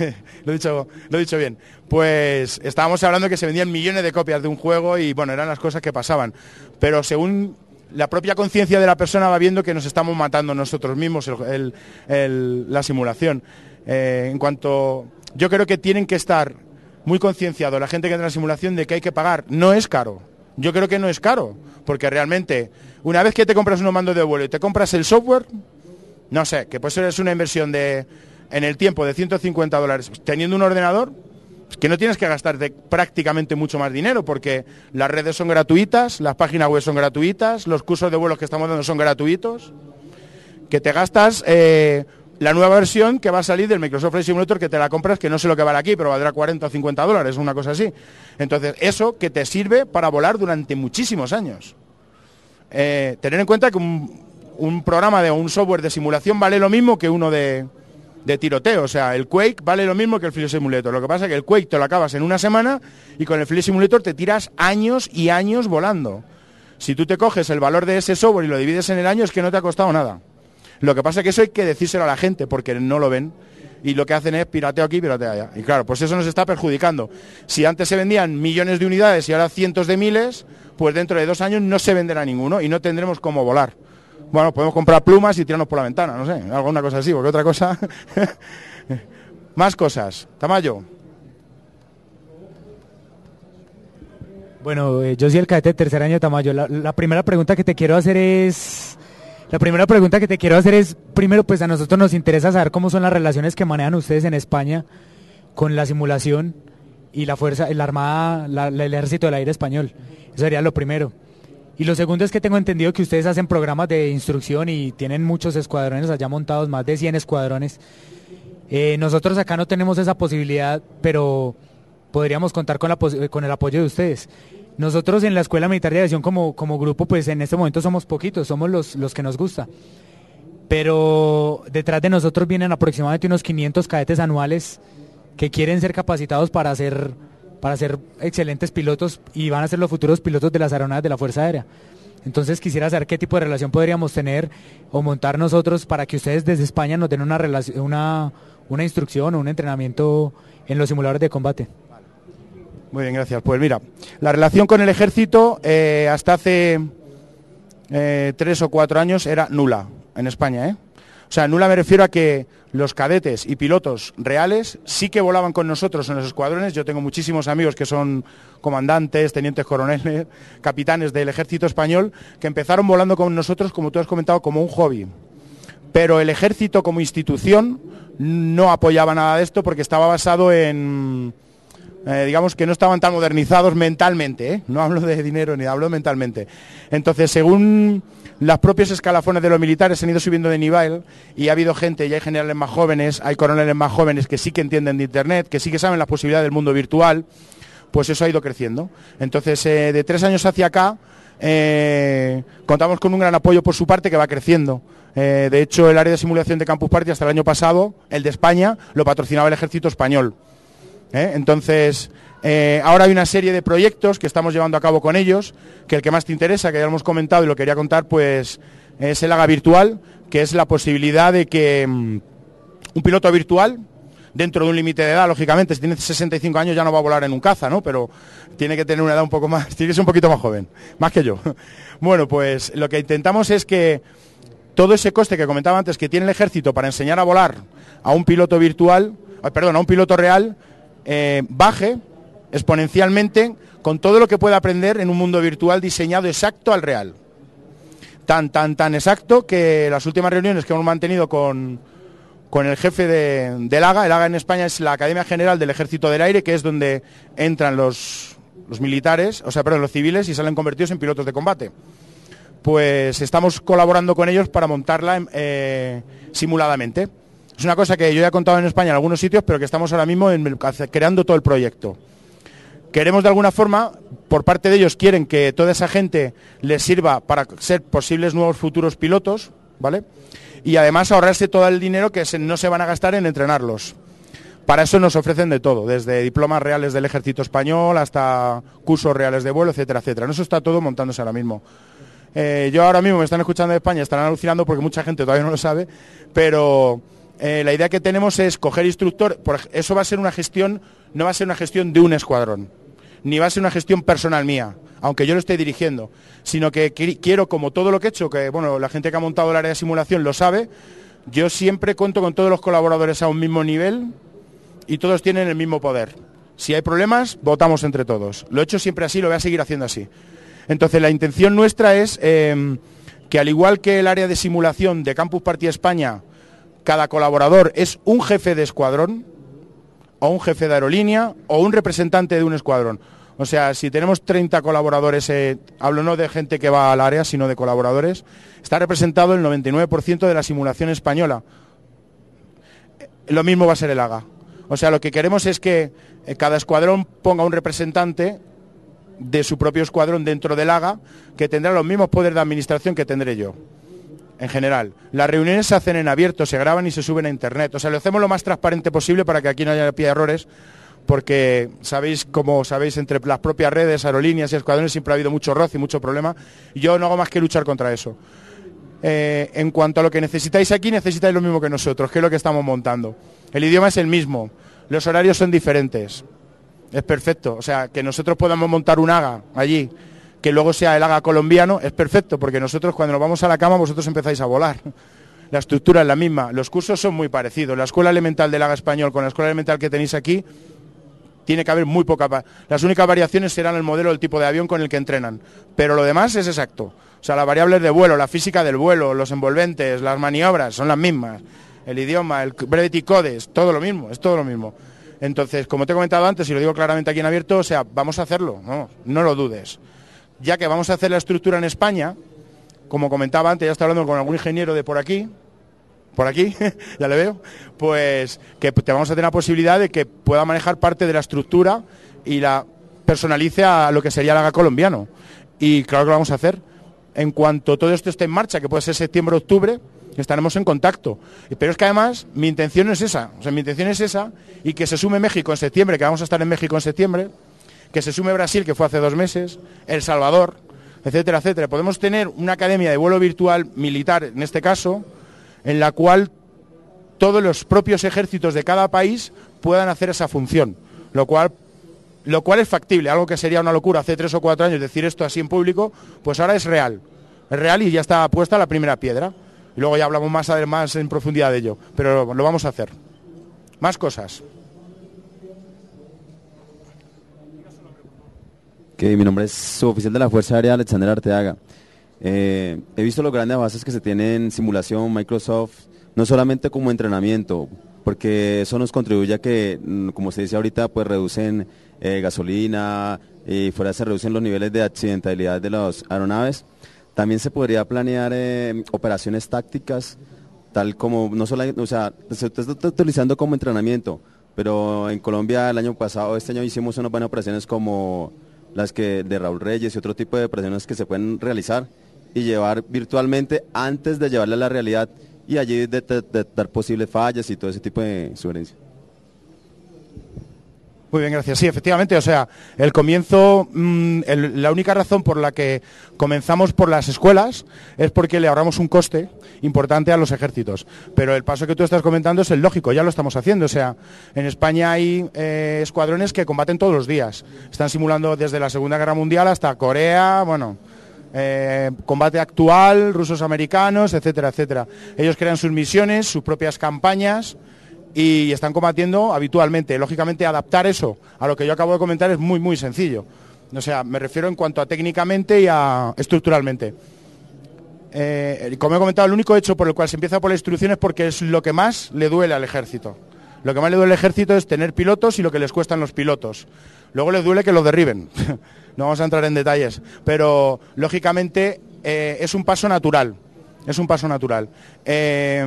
lo he dicho, lo he dicho bien, pues estábamos hablando que se vendían millones de copias de un juego y bueno, eran las cosas que pasaban. Pero según la propia conciencia de la persona va viendo que nos estamos matando nosotros mismos el, el, el, la simulación. Eh, en cuanto, yo creo que tienen que estar muy concienciado la gente que entra en la simulación de que hay que pagar. No es caro. Yo creo que no es caro, porque realmente, una vez que te compras unos mandos de vuelo y te compras el software, no sé, que puede ser una inversión de en el tiempo de ciento cincuenta dólares, teniendo un ordenador, que no tienes que gastarte prácticamente mucho más dinero, porque las redes son gratuitas, las páginas web son gratuitas, los cursos de vuelos que estamos dando son gratuitos, que te gastas... Eh, la nueva versión que va a salir del Microsoft Flight Simulator, que te la compras, que no sé lo que vale aquí, pero valdrá cuarenta o cincuenta dólares, una cosa así. Entonces, eso que te sirve para volar durante muchísimos años. Eh, tener en cuenta que un, un programa de un software de simulación vale lo mismo que uno de, de tiroteo. O sea, el Quake vale lo mismo que el Flight Simulator. Lo que pasa es que el Quake te lo acabas en una semana y con el Flight Simulator te tiras años y años volando. Si tú te coges el valor de ese software y lo divides en el año, es que no te ha costado nada. Lo que pasa es que eso hay que decírselo a la gente, porque no lo ven. Y lo que hacen es pirateo aquí, pirateo allá. Y claro, pues eso nos está perjudicando. Si antes se vendían millones de unidades y ahora cientos de miles, pues dentro de dos años no se venderá ninguno y no tendremos cómo volar. Bueno, podemos comprar plumas y tirarnos por la ventana, no sé, alguna cosa así, porque otra cosa... Más cosas. Tamayo. Bueno, eh, yo soy el cadete de tercer año, Tamayo. La, la primera pregunta que te quiero hacer es... La primera pregunta que te quiero hacer es, primero, pues a nosotros nos interesa saber cómo son las relaciones que manejan ustedes en España con la simulación y la fuerza, la Armada, la, la, el Ejército del Aire Español. Eso sería lo primero. Y lo segundo es que tengo entendido que ustedes hacen programas de instrucción y tienen muchos escuadrones allá montados, más de cien escuadrones. Eh, nosotros acá no tenemos esa posibilidad, pero podríamos contar con, la, con el apoyo de ustedes. Nosotros en la Escuela Militar de Aviación como, como grupo, pues en este momento somos poquitos, somos los, los que nos gusta. Pero detrás de nosotros vienen aproximadamente unos quinientos cadetes anuales que quieren ser capacitados para ser, para ser excelentes pilotos y van a ser los futuros pilotos de las aeronaves de la Fuerza Aérea. Entonces quisiera saber qué tipo de relación podríamos tener o montar nosotros para que ustedes desde España nos den una, relación, una, una instrucción o un entrenamiento en los simuladores de combate. Muy bien, gracias. Pues mira, la relación con el ejército eh, hasta hace eh, tres o cuatro años era nula en España, ¿eh? O sea, nula me refiero a que los cadetes y pilotos reales sí que volaban con nosotros en los escuadrones. Yo tengo muchísimos amigos que son comandantes, tenientes coroneles, capitanes del ejército español, que empezaron volando con nosotros, como tú has comentado, como un hobby. Pero el ejército como institución no apoyaba nada de esto porque estaba basado en... Eh, digamos que no estaban tan modernizados mentalmente, ¿eh? No hablo de dinero ni hablo mentalmente. Entonces, según las propias escalafones de los militares, han ido subiendo de nivel y ha habido gente, y hay generales más jóvenes, hay coroneles más jóvenes que sí que entienden de internet, que sí que saben las posibilidades del mundo virtual, pues eso ha ido creciendo. Entonces, eh, de tres años hacia acá, eh, contamos con un gran apoyo por su parte que va creciendo. Eh, de hecho, el área de simulación de Campus Party hasta el año pasado, el de España, lo patrocinaba el Ejército Español. ¿Eh? Entonces, Eh, ahora hay una serie de proyectos que estamos llevando a cabo con ellos, que el que más te interesa, que ya lo hemos comentado y lo quería contar, pues es el A G A virtual, que es la posibilidad de que um, un piloto virtual, dentro de un límite de edad, lógicamente, si tiene sesenta y cinco años ya no va a volar en un caza, ¿no? Pero tiene que tener una edad un poco más, tiene que ser un poquito más joven, más que yo. Bueno, pues lo que intentamos es que todo ese coste que comentaba antes que tiene el ejército para enseñar a volar a un piloto virtual, perdón, a un piloto real, eh, baje exponencialmente con todo lo que pueda aprender en un mundo virtual diseñado exacto al real. Tan, tan, tan exacto que las últimas reuniones que hemos mantenido con... con el jefe de, del A G A, el A G A en España es la Academia General del Ejército del Aire, que es donde entran los, los militares, o sea, perdón, los civiles, y salen convertidos en pilotos de combate. Pues estamos colaborando con ellos para montarla eh, simuladamente. Es una cosa que yo ya he contado en España en algunos sitios, pero que estamos ahora mismo en, creando todo el proyecto. Queremos de alguna forma, por parte de ellos quieren que toda esa gente les sirva para ser posibles nuevos futuros pilotos, ¿vale? Y además ahorrarse todo el dinero que no se van a gastar en entrenarlos. Para eso nos ofrecen de todo, desde diplomas reales del Ejército Español hasta cursos reales de vuelo, etcétera, etcétera. Eso está todo montándose ahora mismo. Eh, yo ahora mismo me están escuchando de España, estarán alucinando porque mucha gente todavía no lo sabe, pero eh, la idea que tenemos es coger instructor. Por, eso va a ser una gestión, no va a ser una gestión de un escuadrón, ni va a ser una gestión personal mía, aunque yo lo esté dirigiendo, sino que quiero, como todo lo que he hecho, que bueno, la gente que ha montado el área de simulación lo sabe, yo siempre cuento con todos los colaboradores a un mismo nivel y todos tienen el mismo poder. Si hay problemas, votamos entre todos. Lo he hecho siempre así, lo voy a seguir haciendo así. Entonces, la intención nuestra es eh, que, al igual que el área de simulación de Campus Party España, cada colaborador es un jefe de escuadrón, o un jefe de aerolínea, o un representante de un escuadrón. O sea, si tenemos treinta colaboradores, eh, hablo no de gente que va al área, sino de colaboradores, está representado el noventa y nueve por ciento de la simulación española. Lo mismo va a ser el A G A. O sea, lo que queremos es que cada escuadrón ponga un representante de su propio escuadrón dentro del A G A, que tendrá los mismos poderes de administración que tendré yo, en general. Las reuniones se hacen en abierto, se graban y se suben a internet. O sea, lo hacemos lo más transparente posible para que aquí no haya pie de errores, porque sabéis, como sabéis, entre las propias redes, aerolíneas y escuadrones siempre ha habido mucho roce y mucho problema. Yo no hago más que luchar contra eso. Eh, en cuanto a lo que necesitáis aquí, necesitáis lo mismo que nosotros, que es lo que estamos montando. El idioma es el mismo, los horarios son diferentes. Es perfecto, o sea, que nosotros podamos montar un A G A allí, que luego sea el A G A colombiano, es perfecto, porque nosotros cuando nos vamos a la cama, vosotros empezáis a volar. La estructura es la misma, los cursos son muy parecidos. La escuela elemental del A G A español con la escuela elemental que tenéis aquí, tiene que haber muy poca... Las únicas variaciones serán el modelo, el tipo de avión con el que entrenan. Pero lo demás es exacto. O sea, las variables de vuelo, la física del vuelo, los envolventes, las maniobras, son las mismas. El idioma, el brevity code, es todo lo mismo, es todo lo mismo. Entonces, como te he comentado antes, y lo digo claramente aquí en abierto, o sea, vamos a hacerlo, no, no lo dudes. Ya que vamos a hacer la estructura en España, como comentaba antes, ya estaba hablando con algún ingeniero de por aquí... por aquí, ya le veo, pues que te vamos a tener la posibilidad de que pueda manejar parte de la estructura y la personalice a lo que sería el A G A colombiano. Y claro que lo vamos a hacer. En cuanto todo esto esté en marcha, que puede ser septiembre, octubre, estaremos en contacto. Pero es que además mi intención no es esa, o sea, mi intención es esa y que se sume México en septiembre, que vamos a estar en México en septiembre, que se sume Brasil, que fue hace dos meses, El Salvador, etcétera, etcétera. Podemos tener una academia de vuelo virtual militar, en este caso, en la cual todos los propios ejércitos de cada país puedan hacer esa función, lo cual, lo cual es factible, algo que sería una locura hace tres o cuatro años decir esto así en público, pues ahora es real, es real y ya está puesta la primera piedra. Y luego ya hablamos más, más en profundidad de ello, pero lo, lo vamos a hacer. Más cosas. Okay, mi nombre es suboficial de la Fuerza Aérea Alexander Arteaga. Eh, he visto los grandes avances que se tienen en simulación, Microsoft, no solamente como entrenamiento, porque eso nos contribuye a que, como se dice ahorita, pues reducen eh, gasolina y fuera se reducen los niveles de accidentalidad de las aeronaves. También se podría planear eh, operaciones tácticas, tal como, no solo, o sea, se está utilizando como entrenamiento, pero en Colombia el año pasado, este año hicimos unas buenas operaciones como las que de Raúl Reyes y otro tipo de operaciones que se pueden realizar y llevar virtualmente antes de llevarla a la realidad y allí detectar posibles fallas y todo ese tipo de sugerencias. Muy bien, gracias. Sí, efectivamente, o sea, el comienzo, mmm, el, la única razón por la que comenzamos por las escuelas es porque le ahorramos un coste importante a los ejércitos. Pero el paso que tú estás comentando es el lógico, ya lo estamos haciendo. O sea, en España hay eh, escuadrones que combaten todos los días. Están simulando desde la Segunda Guerra Mundial hasta Corea, bueno, eh, combate actual, rusos americanos, etcétera, etcétera. Ellos crean sus misiones, sus propias campañas y están combatiendo habitualmente. Lógicamente, adaptar eso a lo que yo acabo de comentar es muy, muy sencillo. O sea, me refiero en cuanto a técnicamente y a estructuralmente. Eh, como he comentado, el único hecho por el cual se empieza por la instrucción es porque es lo que más le duele al ejército. Lo que más le duele al ejército es tener pilotos y lo que les cuestan los pilotos. Luego les duele que los derriben. No vamos a entrar en detalles. Pero, lógicamente, eh, es un paso natural. Es un paso natural. Eh,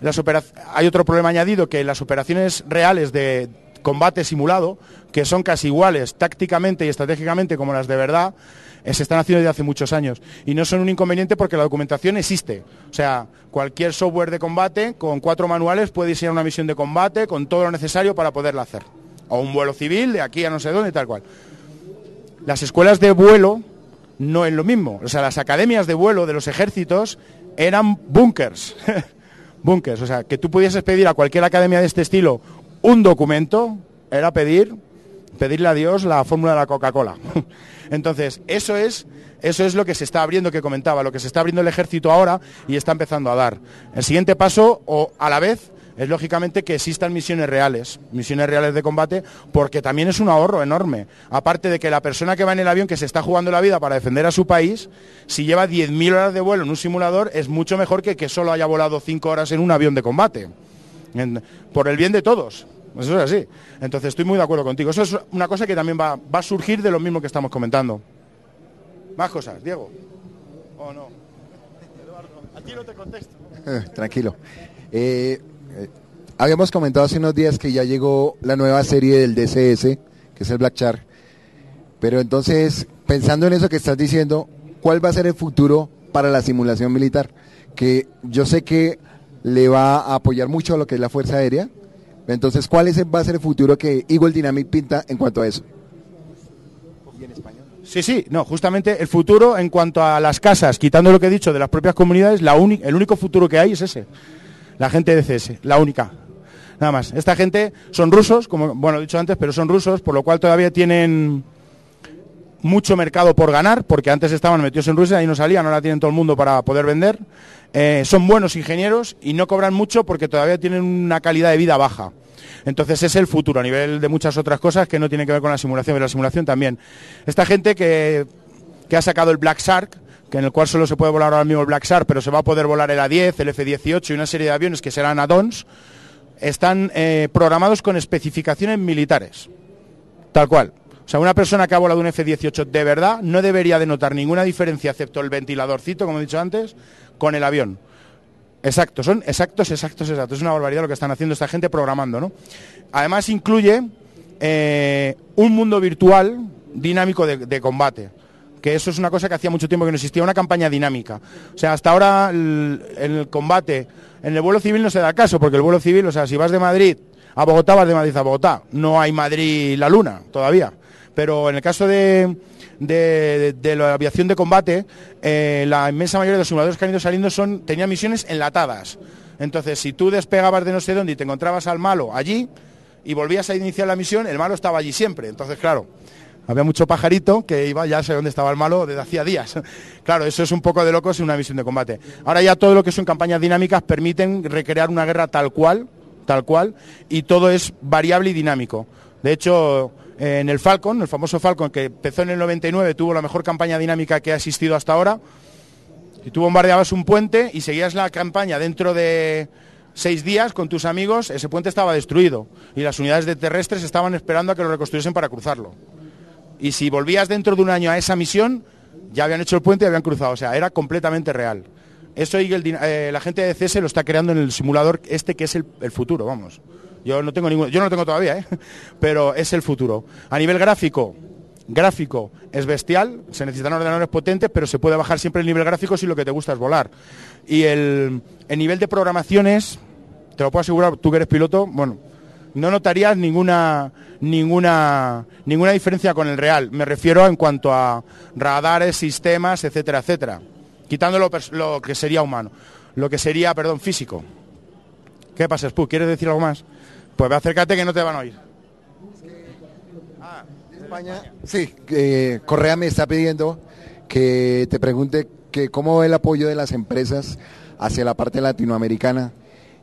las hay otro problema añadido, que las operaciones reales de combate simulado, que son casi iguales tácticamente y estratégicamente como las de verdad, eh, se están haciendo desde hace muchos años. Y no son un inconveniente porque la documentación existe. O sea, cualquier software de combate con cuatro manuales puede diseñar una misión de combate con todo lo necesario para poderla hacer. O un vuelo civil de aquí a no sé dónde, tal cual. Las escuelas de vuelo no es lo mismo. O sea, las academias de vuelo de los ejércitos eran búnkers. Búnkers. O sea, que tú pudieses pedir a cualquier academia de este estilo un documento, era pedir, pedirle a Dios la fórmula de la Coca-Cola. Entonces, eso es, eso es lo que se está abriendo, que comentaba, lo que se está abriendo el ejército ahora y está empezando a dar. El siguiente paso, o a la vez, es lógicamente que existan misiones reales, misiones reales de combate, porque también es un ahorro enorme. Aparte de que la persona que va en el avión, que se está jugando la vida para defender a su país, si lleva diez mil horas de vuelo en un simulador, es mucho mejor que que solo haya volado cinco horas en un avión de combate. En, por el bien de todos. Eso es así. Entonces, estoy muy de acuerdo contigo. Eso es una cosa que también va, va a surgir de lo mismo que estamos comentando. Más cosas, Diego. ¿O no? Eduardo, a ti no te contesto. Tranquilo. Eh... Eh, habíamos comentado hace unos días que ya llegó la nueva serie del D C S, que es el Black Shark. Pero entonces, pensando en eso que estás diciendo, ¿cuál va a ser el futuro para la simulación militar? Que yo sé que le va a apoyar mucho a lo que es la Fuerza Aérea. Entonces, ¿cuál es el, va a ser el futuro que Eagle Dynamics pinta en cuanto a eso? ¿Y en español? Sí, sí, no, justamente el futuro en cuanto a las casas, quitando lo que he dicho de las propias comunidades, la uni- el único futuro que hay es ese. La gente de D C S, la única, nada más. Esta gente son rusos, como bueno, he dicho antes, pero son rusos, por lo cual todavía tienen mucho mercado por ganar, porque antes estaban metidos en Rusia y no salían, ahora tienen todo el mundo para poder vender. Eh, son buenos ingenieros y no cobran mucho porque todavía tienen una calidad de vida baja. Entonces es el futuro a nivel de muchas otras cosas que no tienen que ver con la simulación, pero la simulación también. Esta gente que, que ha sacado el Black Shark, que en el cual solo se puede volar ahora mismo el Black Shark, pero se va a poder volar el A diez, el F dieciocho y una serie de aviones que serán add-ons, están eh, programados con especificaciones militares, tal cual. O sea, una persona que ha volado un F dieciocho de verdad no debería de notar ninguna diferencia, excepto el ventiladorcito, como he dicho antes, con el avión. Exacto, son exactos, exactos, exactos. Es una barbaridad lo que están haciendo esta gente programando, ¿no? Además incluye eh, un mundo virtual dinámico de, de combate, que eso es una cosa que hacía mucho tiempo que no existía, una campaña dinámica. O sea, hasta ahora el, el combate, en el vuelo civil no se da caso, porque el vuelo civil, o sea, si vas de Madrid a Bogotá, vas de Madrid a Bogotá. No hay Madrid la luna todavía. Pero en el caso de, de, de la aviación de combate, eh, la inmensa mayoría de los simuladores que han ido saliendo son, tenían misiones enlatadas. Entonces, si tú despegabas de no sé dónde y te encontrabas al malo allí y volvías a iniciar la misión, el malo estaba allí siempre. Entonces, claro, había mucho pajarito que iba, ya sé dónde estaba el malo desde hacía días. Claro, eso es un poco de locos en una misión de combate. Ahora ya todo lo que son campañas dinámicas permiten recrear una guerra tal cual, tal cual, y todo es variable y dinámico. De hecho, en el Falcon, el famoso Falcon que empezó en el noventa y nueve, tuvo la mejor campaña dinámica que ha existido hasta ahora. Y tú bombardeabas un puente y seguías la campaña dentro de seis días con tus amigos, ese puente estaba destruido y las unidades de terrestres estaban esperando a que lo reconstruyesen para cruzarlo. Y si volvías dentro de un año a esa misión, ya habían hecho el puente y habían cruzado. O sea, era completamente real. Eso y el, eh, la gente de D C S lo está creando en el simulador este, que es el, el futuro, vamos. Yo no tengo ninguno, yo no lo tengo todavía, ¿eh? Pero es el futuro. A nivel gráfico, gráfico es bestial. Se necesitan ordenadores potentes, pero se puede bajar siempre el nivel gráfico si lo que te gusta es volar. Y el, el nivel de programación es, te lo puedo asegurar, tú que eres piloto, bueno, no notarías ninguna ninguna ninguna diferencia con el real. Me refiero en cuanto a radares, sistemas, etcétera, etcétera. Quitando lo, lo que sería humano, lo que sería, perdón, físico. ¿Qué pasa, Spook? ¿Quieres decir algo más? Pues acércate que no te van a oír. Ah, España. Sí, eh, Correa me está pidiendo que te pregunte que cómo ve el apoyo de las empresas hacia la parte latinoamericana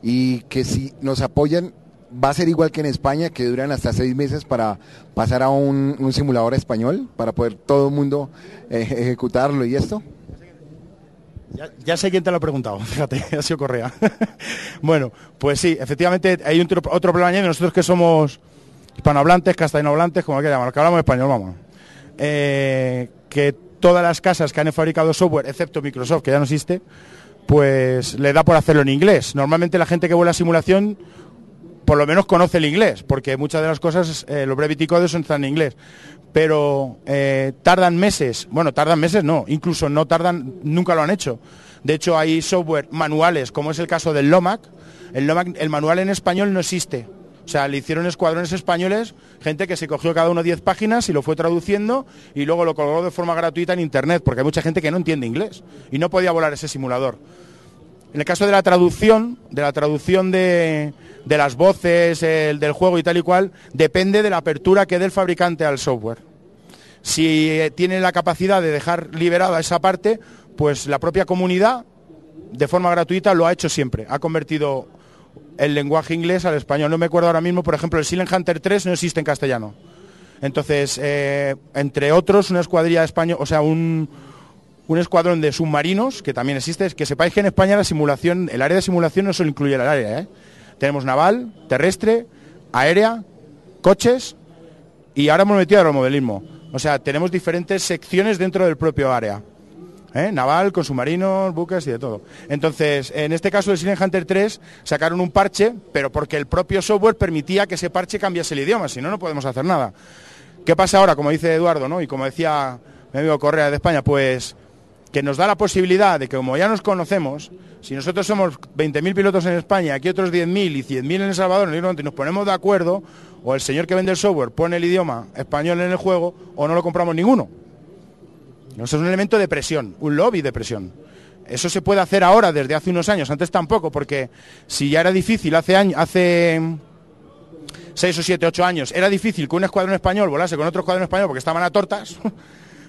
y que si nos apoyan va a ser igual que en España, que duran hasta seis meses para pasar a un, un simulador español, para poder todo el mundo eh, ejecutarlo y esto. Ya, ya sé quién te lo ha preguntado, fíjate, ha sido Correa. Bueno, pues sí, efectivamente hay un, otro problema añadido, nosotros que somos hispanohablantes, castellanohablantes, como hay que llamar, que hablamos español, vamos. Eh, que todas las casas que han fabricado software, excepto Microsoft, que ya no existe, pues le da por hacerlo en inglés. Normalmente la gente que vuela simulación por lo menos conoce el inglés, porque muchas de las cosas, eh, los brevity codes están en inglés, pero eh, tardan meses, bueno, tardan meses no, incluso no tardan, nunca lo han hecho. De hecho, hay software manuales, como es el caso del LOMAC, el LOMAC, el manual en español no existe. O sea, le hicieron escuadrones españoles, gente que se cogió cada uno diez páginas y lo fue traduciendo y luego lo colgó de forma gratuita en internet, porque hay mucha gente que no entiende inglés y no podía volar ese simulador. En el caso de la traducción, de la traducción de, de las voces, el, del juego y tal y cual, depende de la apertura que dé el fabricante al software. Si tiene la capacidad de dejar liberada esa parte, pues la propia comunidad, de forma gratuita, lo ha hecho siempre. Ha convertido el lenguaje inglés al español. No me acuerdo ahora mismo, por ejemplo, el Silent Hunter tres no existe en castellano. Entonces, eh, entre otros, una escuadrilla de español, o sea, un... un escuadrón de submarinos, que también existe, que sepáis que en España la simulación, el área de simulación no solo incluye el área, ¿eh? Tenemos naval, terrestre, aérea, coches y ahora hemos metido aeromodelismo. O sea, tenemos diferentes secciones dentro del propio área, ¿eh? Naval, con submarinos, buques y de todo. Entonces, en este caso del Silent Hunter tres sacaron un parche, pero porque el propio software permitía que ese parche cambiase el idioma, si no, no podemos hacer nada. ¿Qué pasa ahora? Como dice Eduardo, ¿no? Y como decía mi amigo Correa de España, pues que nos da la posibilidad de que, como ya nos conocemos, si nosotros somos veinte mil pilotos en España, aquí otros diez mil y cien mil en El Salvador, en el norte, y nos ponemos de acuerdo, o el señor que vende el software pone el idioma español en el juego, o no lo compramos ninguno. Eso es un elemento de presión, un lobby de presión. Eso se puede hacer ahora, desde hace unos años, antes tampoco, porque si ya era difícil hace años, hace seis o siete, ocho años, era difícil que un escuadrón español volase con otro escuadrón español porque estaban a tortas.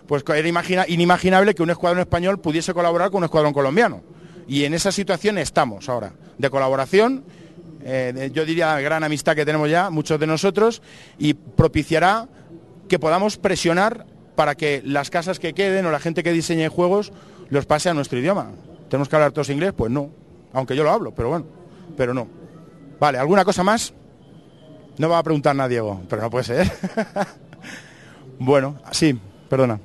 Pues era inimaginable que un escuadrón español pudiese colaborar con un escuadrón colombiano. Y en esa situación estamos ahora, de colaboración, eh, de, yo diría la gran amistad que tenemos ya, muchos de nosotros, y propiciará que podamos presionar para que las casas que queden o la gente que diseñe juegos los pase a nuestro idioma. ¿Tenemos que hablar todos inglés? Pues no, aunque yo lo hablo, pero bueno, pero no. Vale, ¿alguna cosa más? No va a preguntar nada, Diego, pero no puede ser. Bueno, sí, perdona.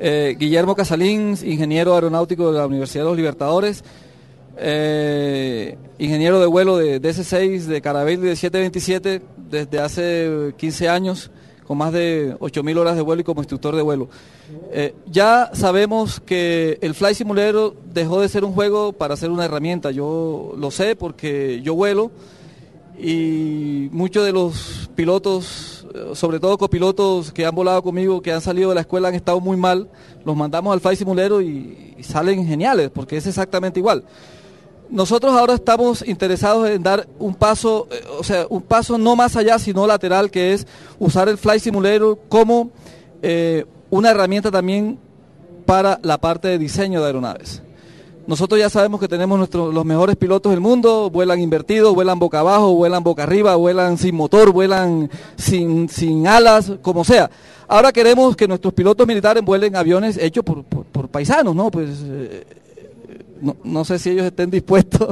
Eh, Guillermo Casalín, ingeniero aeronáutico de la Universidad de los Libertadores, eh, ingeniero de vuelo de D C seis, de Carabel y de siete veintisiete desde hace quince años, con más de ocho mil horas de vuelo y como instructor de vuelo. Eh, ya sabemos que el Flight Simulator dejó de ser un juego para ser una herramienta. Yo lo sé porque yo vuelo y muchos de los pilotos, sobre todo copilotos que han volado conmigo, que han salido de la escuela, han estado muy mal, los mandamos al Flight Simulator y, y salen geniales, porque es exactamente igual. Nosotros ahora estamos interesados en dar un paso, eh, o sea, un paso no más allá, sino lateral, que es usar el Flight Simulator como eh, una herramienta también para la parte de diseño de aeronaves. Nosotros ya sabemos que tenemos nuestros, los mejores pilotos del mundo, vuelan invertidos, vuelan boca abajo, vuelan boca arriba, vuelan sin motor, vuelan sin, sin alas, como sea. Ahora queremos que nuestros pilotos militares vuelen aviones hechos por, por, por paisanos, ¿no? Pues eh, no, no sé si ellos estén dispuestos.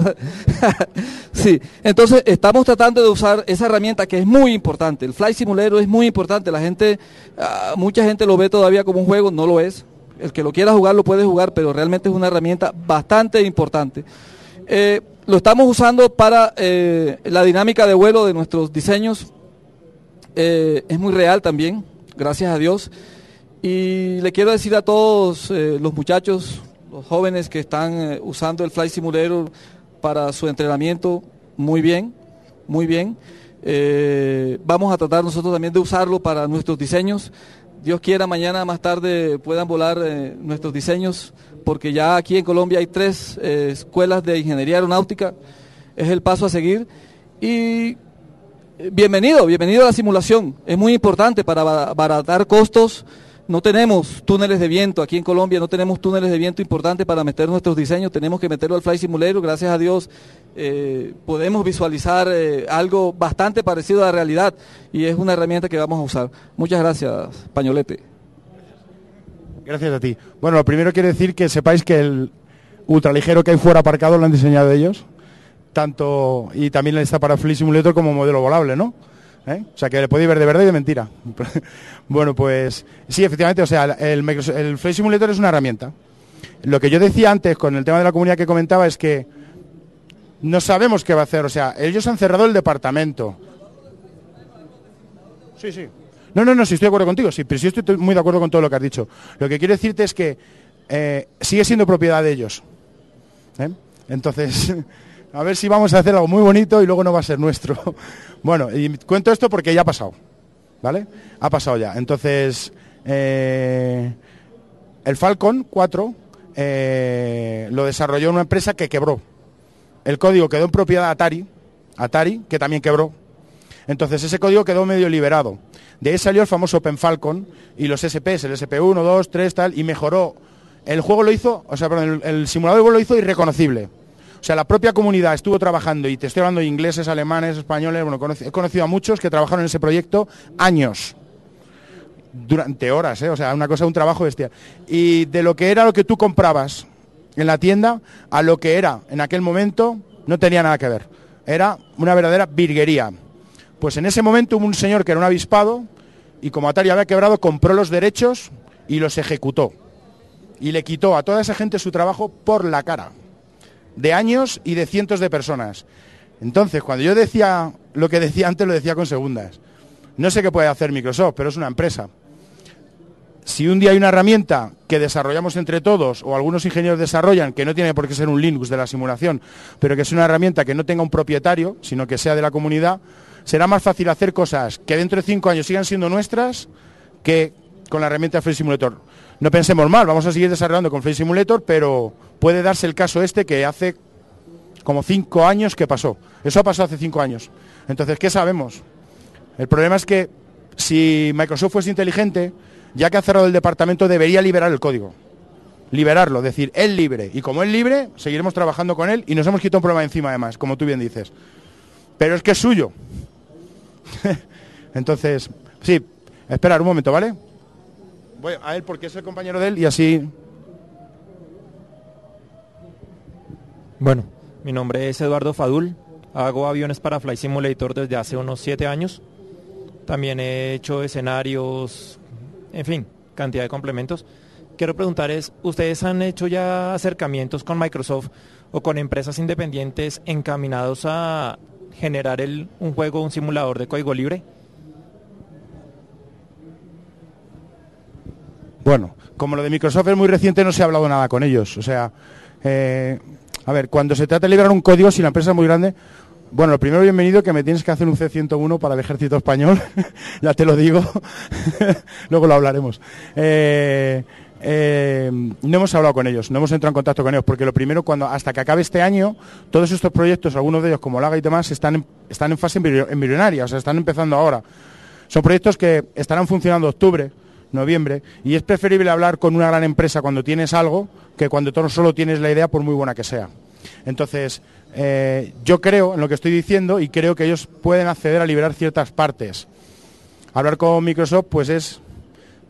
Sí, entonces estamos tratando de usar esa herramienta que es muy importante. El Flight Simulator es muy importante. La gente, uh, mucha gente lo ve todavía como un juego, no lo es. El que lo quiera jugar lo puede jugar, pero realmente es una herramienta bastante importante. Eh, lo estamos usando para eh, la dinámica de vuelo de nuestros diseños. Eh, es muy real también, gracias a Dios. Y le quiero decir a todos eh, los muchachos, los jóvenes que están eh, usando el Flight Simulator para su entrenamiento muy bien, muy bien. Eh, vamos a tratar nosotros también de usarlo para nuestros diseños. Dios quiera, mañana más tarde puedan volar eh, nuestros diseños, porque ya aquí en Colombia hay tres eh, escuelas de ingeniería aeronáutica. Es el paso a seguir. Y bienvenido, bienvenido a la simulación. Es muy importante para abaratar costos. No tenemos túneles de viento aquí en Colombia, no tenemos túneles de viento importantes para meter nuestros diseños. Tenemos que meterlo al Flight Simulator. Gracias a Dios eh, podemos visualizar eh, algo bastante parecido a la realidad, y es una herramienta que vamos a usar. Muchas gracias, Pañolete. Gracias a ti. Bueno, lo primero quiero decir que sepáis que el ultraligero que hay fuera aparcado lo han diseñado ellos, tanto, y también está para Flight Simulator como modelo volable, ¿no? ¿Eh? O sea, que le podéis ver de verdad y de mentira. Bueno, pues sí, efectivamente, o sea, el, el Flight Simulator es una herramienta. Lo que yo decía antes con el tema de la comunidad que comentaba es que no sabemos qué va a hacer. O sea, ellos han cerrado el departamento. Sí, sí. No, no, no, sí, estoy de acuerdo contigo, sí, pero sí estoy muy de acuerdo con todo lo que has dicho. Lo que quiero decirte es que eh, sigue siendo propiedad de ellos, ¿eh? Entonces... A ver si vamos a hacer algo muy bonito y luego no va a ser nuestro. Bueno, y cuento esto porque ya ha pasado, ¿vale? Ha pasado ya. Entonces, eh, el Falcon cuatro eh, lo desarrolló una empresa que quebró. El código quedó en propiedad de Atari, Atari, que también quebró. Entonces, ese código quedó medio liberado. De ahí salió el famoso Open Falcon y los S Ps, el S P uno, dos, tres, tal, y mejoró. El juego lo hizo, o sea, perdón, el, el simulador lo hizo irreconocible. O sea, la propia comunidad estuvo trabajando, y te estoy hablando de ingleses, alemanes, españoles, bueno, he conocido a muchos que trabajaron en ese proyecto años, durante horas, ¿eh? O sea, una cosa, un trabajo bestial. Y de lo que era lo que tú comprabas en la tienda a lo que era en aquel momento, no tenía nada que ver. Era una verdadera virguería. Pues en ese momento hubo un señor que era un avispado, y como Atari había quebrado, compró los derechos y los ejecutó. Y le quitó a toda esa gente su trabajo por la cara, de años y de cientos de personas. Entonces, cuando yo decía lo que decía antes, lo decía con segundas. No sé qué puede hacer Microsoft, pero es una empresa. Si un día hay una herramienta que desarrollamos entre todos, o algunos ingenieros desarrollan, que no tiene por qué ser un Linux de la simulación, pero que es una herramienta que no tenga un propietario, sino que sea de la comunidad, será más fácil hacer cosas que dentro de cinco años sigan siendo nuestras que con la herramienta Flight Simulator. No pensemos mal, vamos a seguir desarrollando con Flight Simulator, pero puede darse el caso este que hace como cinco años que pasó. Eso ha pasado hace cinco años. Entonces, ¿qué sabemos? El problema es que si Microsoft fuese inteligente, ya que ha cerrado el departamento, debería liberar el código. Liberarlo, decir, es libre. Y como es libre, seguiremos trabajando con él y nos hemos quitado un problema encima, además, como tú bien dices. Pero es que es suyo. Entonces, sí, esperar un momento, ¿vale? Voy a él porque es el compañero de él y así... Bueno, mi nombre es Eduardo Fadul, hago aviones para Flight Simulator desde hace unos siete años. También he hecho escenarios, en fin, cantidad de complementos. Quiero preguntarles, ¿ustedes han hecho ya acercamientos con Microsoft o con empresas independientes encaminados a generar el, un juego, un simulador de código libre? Bueno, como lo de Microsoft es muy reciente, no se ha hablado nada con ellos. O sea, eh, a ver, cuando se trata de liberar un código, si la empresa es muy grande, bueno, lo primero, bienvenido, que me tienes que hacer un C ciento uno para el ejército español, ya te lo digo, luego lo hablaremos. Eh, eh, no hemos hablado con ellos, no hemos entrado en contacto con ellos, porque lo primero, cuando hasta que acabe este año, todos estos proyectos, algunos de ellos como Laga y demás, están en, están en fase embrionaria, o sea, están empezando ahora. Son proyectos que estarán funcionando en octubre, noviembre, y es preferible hablar con una gran empresa cuando tienes algo que cuando tú solo tienes la idea, por muy buena que sea. Entonces, eh, yo creo en lo que estoy diciendo y creo que ellos pueden acceder a liberar ciertas partes. Hablar con Microsoft, pues es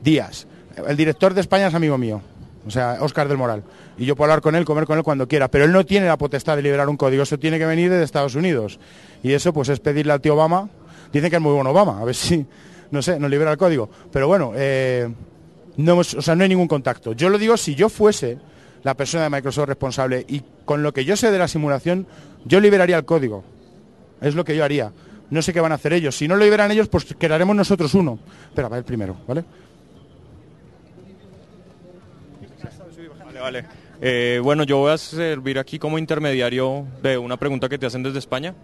días. El director de España es amigo mío, o sea, Óscar del Moral, y yo puedo hablar con él, comer con él cuando quiera, pero él no tiene la potestad de liberar un código, eso tiene que venir desde Estados Unidos, y eso pues es pedirle al tío Obama. Dicen que es muy bueno Obama, a ver si... No sé, nos libera el código. Pero bueno, eh, no, o sea, no hay ningún contacto. Yo lo digo, si yo fuese la persona de Microsoft responsable y con lo que yo sé de la simulación, yo liberaría el código. Es lo que yo haría. No sé qué van a hacer ellos. Si no lo liberan ellos, pues crearemos nosotros uno. Pero a ver primero, ¿vale? Vale, vale. Eh, bueno, yo voy a servir aquí como intermediario de una pregunta que te hacen desde España.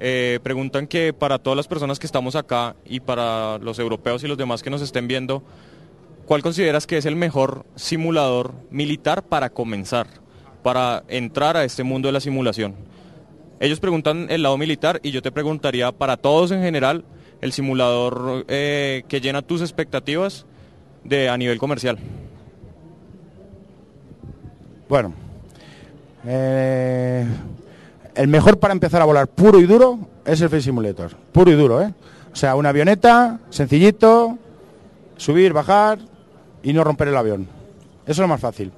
Eh, preguntan que para todas las personas que estamos acá y para los europeos y los demás que nos estén viendo, ¿cuál consideras que es el mejor simulador militar para comenzar, para entrar a este mundo de la simulación? Ellos preguntan el lado militar y yo te preguntaría para todos en general el simulador eh, que llena tus expectativas de, a nivel comercial. Bueno, eh, el mejor para empezar a volar puro y duro es el Flight Simulator, puro y duro, ¿eh? O sea, una avioneta, sencillito, subir, bajar y no romper el avión. Eso es lo más fácil.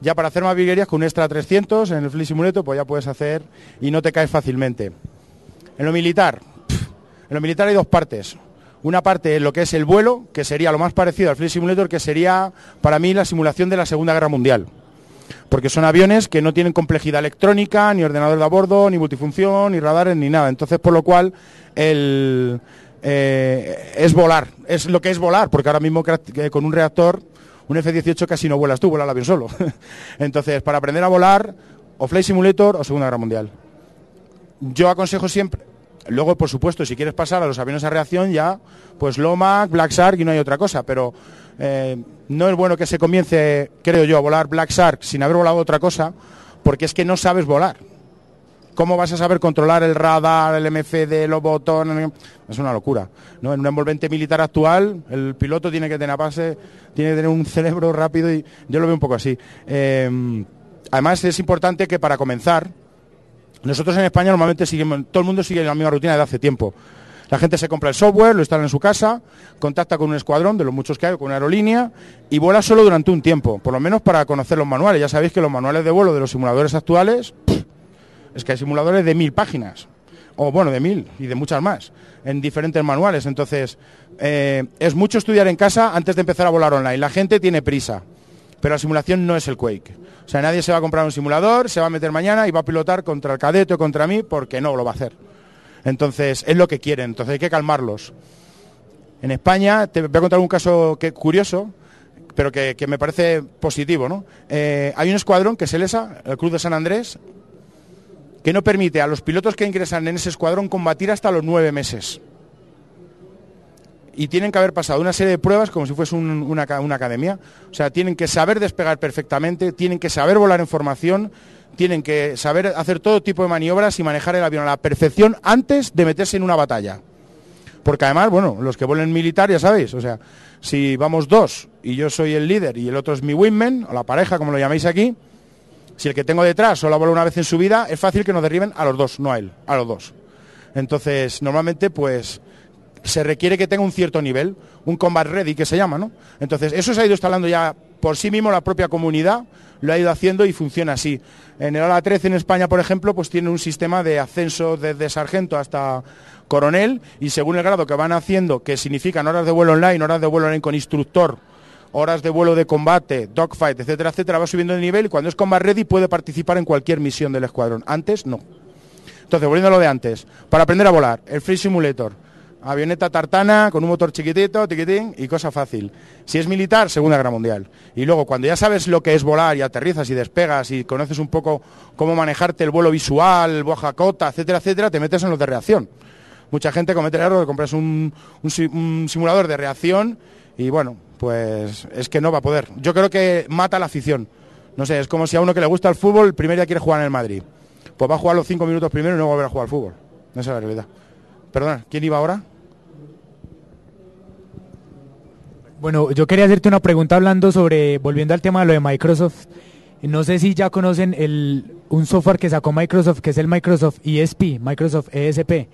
Ya para hacer más virguerías con un extra trescientos en el Flight Simulator, pues ya puedes hacer y no te caes fácilmente. En lo militar, en lo militar hay dos partes. Una parte es lo que es el vuelo, que sería lo más parecido al Flight Simulator, que sería para mí la simulación de la Segunda Guerra Mundial. Porque son aviones que no tienen complejidad electrónica, ni ordenador de a bordo, ni multifunción, ni radares, ni nada. Entonces, por lo cual, el, eh, es volar, es lo que es volar, porque ahora mismo con un reactor... un F dieciocho casi no vuelas tú, vuela el avión solo. Entonces, para aprender a volar, o Flight Simulator o Segunda Guerra Mundial. Yo aconsejo siempre, luego, por supuesto, si quieres pasar a los aviones a reacción ya, pues LOMAC, Black Shark y no hay otra cosa, pero eh, no es bueno que se comience, creo yo, a volar Black Shark sin haber volado otra cosa, porque es que no sabes volar. ¿Cómo vas a saber controlar el radar, el M F D, los botones? Es una locura, ¿no? En un envolvente militar actual, el piloto tiene que tener base, tiene que tener un cerebro rápido y yo lo veo un poco así. Eh, además, es importante que para comenzar, nosotros en España normalmente seguimos, todo el mundo sigue la misma rutina de hace tiempo. La gente se compra el software, lo instala en su casa, contacta con un escuadrón, de los muchos que hay, con una aerolínea, y vuela solo durante un tiempo, por lo menos para conocer los manuales. Ya sabéis que los manuales de vuelo de los simuladores actuales... ¡puff! Es que hay simuladores de mil páginas, o bueno, de mil y de muchas más, en diferentes manuales. Entonces, eh, es mucho estudiar en casa antes de empezar a volar online. La gente tiene prisa, pero la simulación no es el Quake. O sea, nadie se va a comprar un simulador, se va a meter mañana y va a pilotar contra el cadete o contra mí, porque no lo va a hacer. Entonces, es lo que quieren, entonces hay que calmarlos. En España, te voy a contar un caso que, curioso, pero que, que me parece positivo, ¿no? Eh, hay un escuadrón que es el E S A, el Club de San Andrés, que no permite a los pilotos que ingresan en ese escuadrón combatir hasta los nueve meses. Y tienen que haber pasado una serie de pruebas como si fuese un, una, una academia. O sea, tienen que saber despegar perfectamente, tienen que saber volar en formación, tienen que saber hacer todo tipo de maniobras y manejar el avión a la perfección antes de meterse en una batalla. Porque además, bueno, los que vuelen militar, ya sabéis, o sea, si vamos dos y yo soy el líder y el otro es mi wingman, o la pareja, como lo llamáis aquí, si el que tengo detrás solo ha volado una vez en su vida, es fácil que nos derriben a los dos, no a él, a los dos. Entonces, normalmente, pues, se requiere que tenga un cierto nivel, un combat ready, que se llama, ¿no? Entonces, eso se ha ido instalando ya por sí mismo, la propia comunidad lo ha ido haciendo y funciona así. En el ala trece en España, por ejemplo, pues tiene un sistema de ascenso desde sargento hasta coronel, y según el grado que van haciendo, que significan horas de vuelo online, horas de vuelo online con instructor, horas de vuelo de combate, dogfight, etcétera, etcétera, va subiendo de nivel y cuando es combat ready puede participar en cualquier misión del escuadrón. Antes, no. Entonces, volviendo a lo de antes, para aprender a volar, el Flight Simulator, avioneta tartana con un motor chiquitito, tiquitín y cosa fácil. Si es militar, Segunda Guerra Mundial. Y luego, cuando ya sabes lo que es volar y aterrizas y despegas y conoces un poco cómo manejarte el vuelo visual, el baja cota, etcétera, etcétera, te metes en los de reacción. Mucha gente comete el error de comprarse un, un, un simulador de reacción y, bueno, pues es que no va a poder. Yo creo que mata a la afición. No sé, es como si a uno que le gusta el fútbol, el primer día quiere jugar en el Madrid. Pues va a jugar los cinco minutos primero y no va a volver a jugar al fútbol. Esa es la realidad. Perdona, ¿quién iba ahora? Bueno, yo quería hacerte una pregunta hablando sobre, volviendo al tema de lo de Microsoft. No sé si ya conocen el, un software que sacó Microsoft, que es el Microsoft E S P, Microsoft E S P.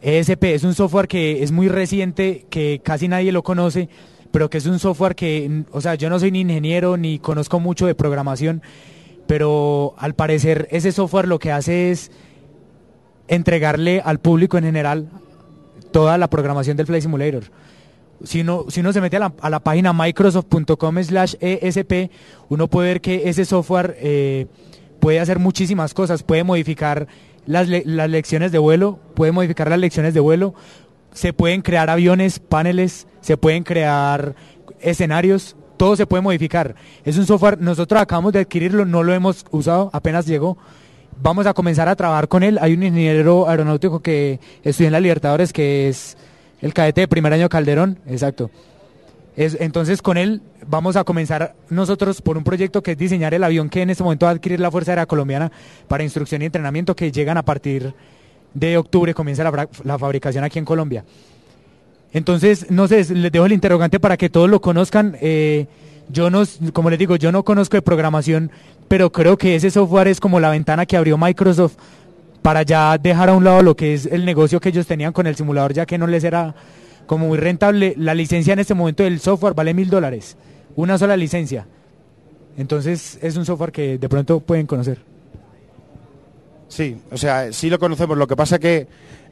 E S P es un software que es muy reciente, que casi nadie lo conoce, pero que es un software que, o sea, yo no soy ni ingeniero ni conozco mucho de programación, pero al parecer ese software lo que hace es entregarle al público en general toda la programación del Flight Simulator. Si uno, si uno se mete a la, a la página microsoft punto com slash E S P, uno puede ver que ese software eh, puede hacer muchísimas cosas, puede modificar las, le, las lecciones de vuelo, puede modificar las lecciones de vuelo, se pueden crear aviones, paneles, se pueden crear escenarios, todo se puede modificar. Es un software, nosotros acabamos de adquirirlo, no lo hemos usado, apenas llegó. Vamos a comenzar a trabajar con él. Hay un ingeniero aeronáutico que estudia en la Libertadores, que es el cadete de primer año Calderón, exacto. Es, entonces con él vamos a comenzar nosotros por un proyecto que es diseñar el avión que en este momento va a adquirir la Fuerza Aérea Colombiana para instrucción y entrenamiento, que llegan a partir de octubre, comienza la, la fabricación aquí en Colombia. Entonces, no sé, les dejo el interrogante para que todos lo conozcan. Eh, yo no, como les digo, yo no conozco de programación, pero creo que ese software es como la ventana que abrió Microsoft para ya dejar a un lado lo que es el negocio que ellos tenían con el simulador, ya que no les era como muy rentable. La licencia en este momento del software vale mil dólares, una sola licencia. Entonces es un software que de pronto pueden conocer. Sí, o sea, sí lo conocemos, lo que pasa que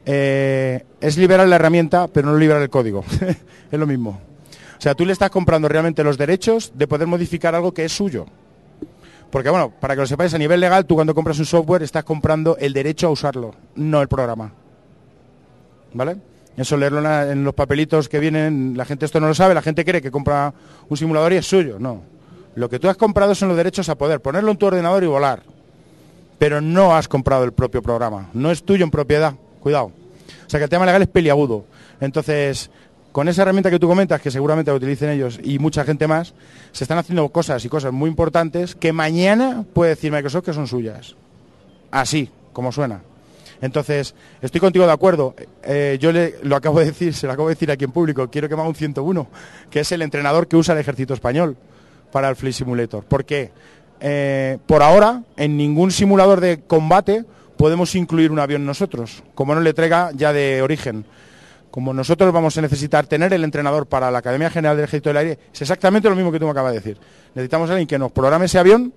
eh, es liberar la herramienta, pero no liberar el código. Es lo mismo. O sea, tú le estás comprando realmente los derechos de poder modificar algo que es suyo. Porque bueno, para que lo sepáis, a nivel legal, tú cuando compras un software estás comprando el derecho a usarlo, no el programa. ¿Vale? Eso leerlo en, la, en los papelitos que vienen, la gente esto no lo sabe, la gente cree que compra un simulador y es suyo. No. Lo que tú has comprado son los derechos a poder ponerlo en tu ordenador y volar. Pero no has comprado el propio programa, no es tuyo en propiedad, cuidado. O sea que el tema legal es peliagudo. Entonces, con esa herramienta que tú comentas, que seguramente la utilicen ellos y mucha gente más, se están haciendo cosas y cosas muy importantes que mañana puede decir Microsoft que son suyas. Así, como suena. Entonces, estoy contigo de acuerdo. Eh, yo le, lo acabo de decir, se lo acabo de decir aquí en público, quiero que me haga un ciento uno, que es el entrenador que usa el ejército español para el Flight Simulator. ¿Por qué? Eh, por ahora, en ningún simulador de combate podemos incluir un avión nosotros, como no le traiga ya de origen. Como nosotros vamos a necesitar tener el entrenador para la Academia General del Ejército del Aire, es exactamente lo mismo que tú me acabas de decir. Necesitamos a alguien que nos programe ese avión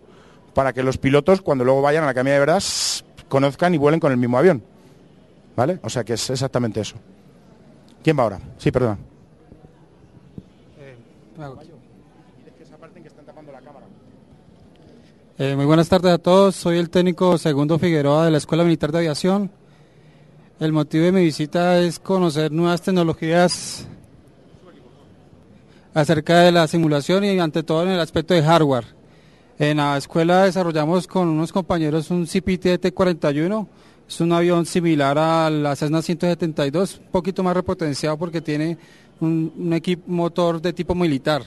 para que los pilotos, cuando luego vayan a la Academia de verdad, conozcan y vuelen con el mismo avión. ¿Vale? O sea que es exactamente eso. ¿Quién va ahora? Sí, perdona. Eh, eh, muy buenas tardes a todos. Soy el técnico Segundo Figueroa de la Escuela Militar de Aviación. El motivo de mi visita es conocer nuevas tecnologías acerca de la simulación y ante todo en el aspecto de hardware. En la escuela desarrollamos con unos compañeros un C P T T cuarenta y uno, es un avión similar a la Cessna ciento setenta y dos, un poquito más repotenciado porque tiene un, un equipo motor de tipo militar.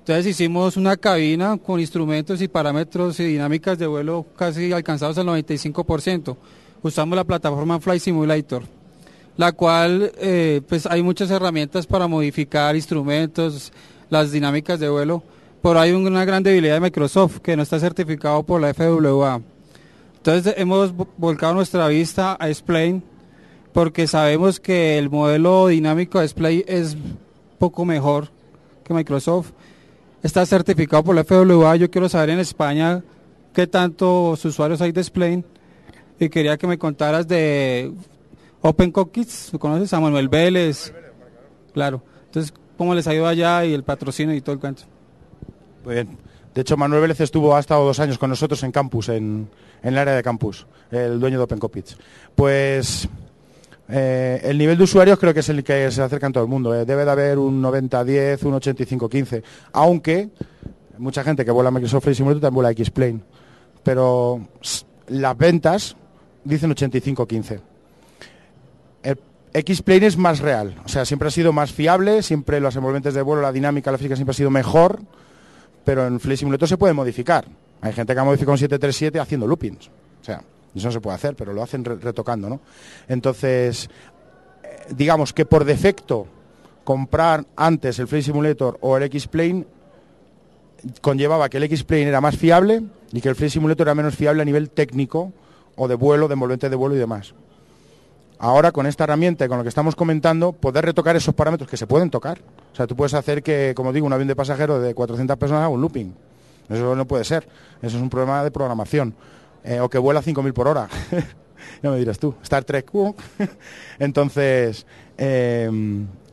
Entonces hicimos una cabina con instrumentos y parámetros y dinámicas de vuelo casi alcanzados al noventa y cinco por ciento. Usamos la plataforma Flight Simulator, la cual eh, pues hay muchas herramientas para modificar instrumentos, las dinámicas de vuelo, pero hay una gran debilidad de Microsoft, que no está certificado por la F A A. Entonces hemos volcado nuestra vista a X-Plane, porque sabemos que el modelo dinámico de X-Plane es poco mejor que Microsoft. Está certificado por la F A A, yo quiero saber en España qué tantos usuarios hay de X-Plane. Y quería que me contaras de Open Cockpits, ¿lo conoces? A Manuel Vélez. Claro. Entonces, ¿cómo les ha ido allá y el patrocinio y todo el cuento? Muy bien. De hecho, Manuel Vélez estuvo, ha estado dos años con nosotros en Campus, en, en el área de Campus, el dueño de Open Cockpits. Pues eh, el nivel de usuarios creo que es el que se acerca en todo el mundo. Eh. Debe de haber un noventa a diez, un ochenta y cinco a quince, aunque mucha gente que vuela Microsoft Flight Simulator también vuela X-Plane. Pero las ventas dicen ochenta y cinco a quince. X-Plane es más real, o sea, siempre ha sido más fiable, siempre los envolventes de vuelo, la dinámica, la física siempre ha sido mejor, pero en Flight Simulator se puede modificar. Hay gente que ha modificado un siete tres siete haciendo loopings, o sea, eso no se puede hacer, pero lo hacen retocando, ¿no? Entonces, digamos que por defecto, comprar antes el Flight Simulator o el X-Plane conllevaba que el X-Plane era más fiable y que el Flight Simulator era menos fiable a nivel técnico, o de vuelo, de envolvente de vuelo y demás. Ahora con esta herramienta y con lo que estamos comentando, poder retocar esos parámetros que se pueden tocar. O sea, tú puedes hacer que, como digo, un avión de pasajeros de cuatrocientas personas haga un looping. Eso no puede ser. Eso es un problema de programación. Eh, o que vuela cinco mil por hora. Ya me dirás tú. Star Trek. Entonces, eh,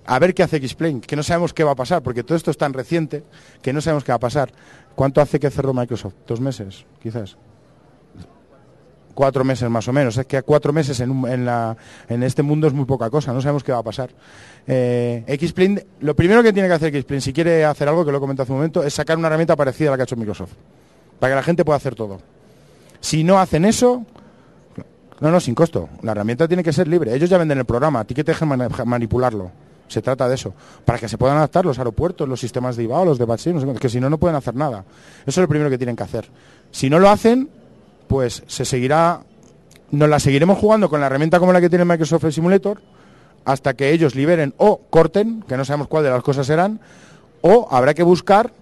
a ver qué hace X-Plane, que no sabemos qué va a pasar, porque todo esto es tan reciente que no sabemos qué va a pasar. ¿Cuánto hace que cerró Microsoft? ¿Dos meses, quizás? cuatro meses más o menos. Es que a cuatro meses en, un, en, la, en este mundo es muy poca cosa, no sabemos qué va a pasar. Eh, X-Plane, lo primero que tiene que hacer X-Plane, si quiere hacer algo, que lo he comentado hace un momento, es sacar una herramienta parecida a la que ha hecho Microsoft, para que la gente pueda hacer todo. Si no hacen eso... No, no, sin costo. La herramienta tiene que ser libre. Ellos ya venden el programa, a ti que te dejen manipularlo. Se trata de eso, para que se puedan adaptar los aeropuertos, los sistemas de I B A O, los de VATSIM, que si no, no pueden hacer nada. Eso es lo primero que tienen que hacer. Si no lo hacen, pues se seguirá, nos la seguiremos jugando con la herramienta como la que tiene Microsoft Flight Simulator, hasta que ellos liberen o corten, que no sabemos cuál de las cosas serán, o habrá que buscar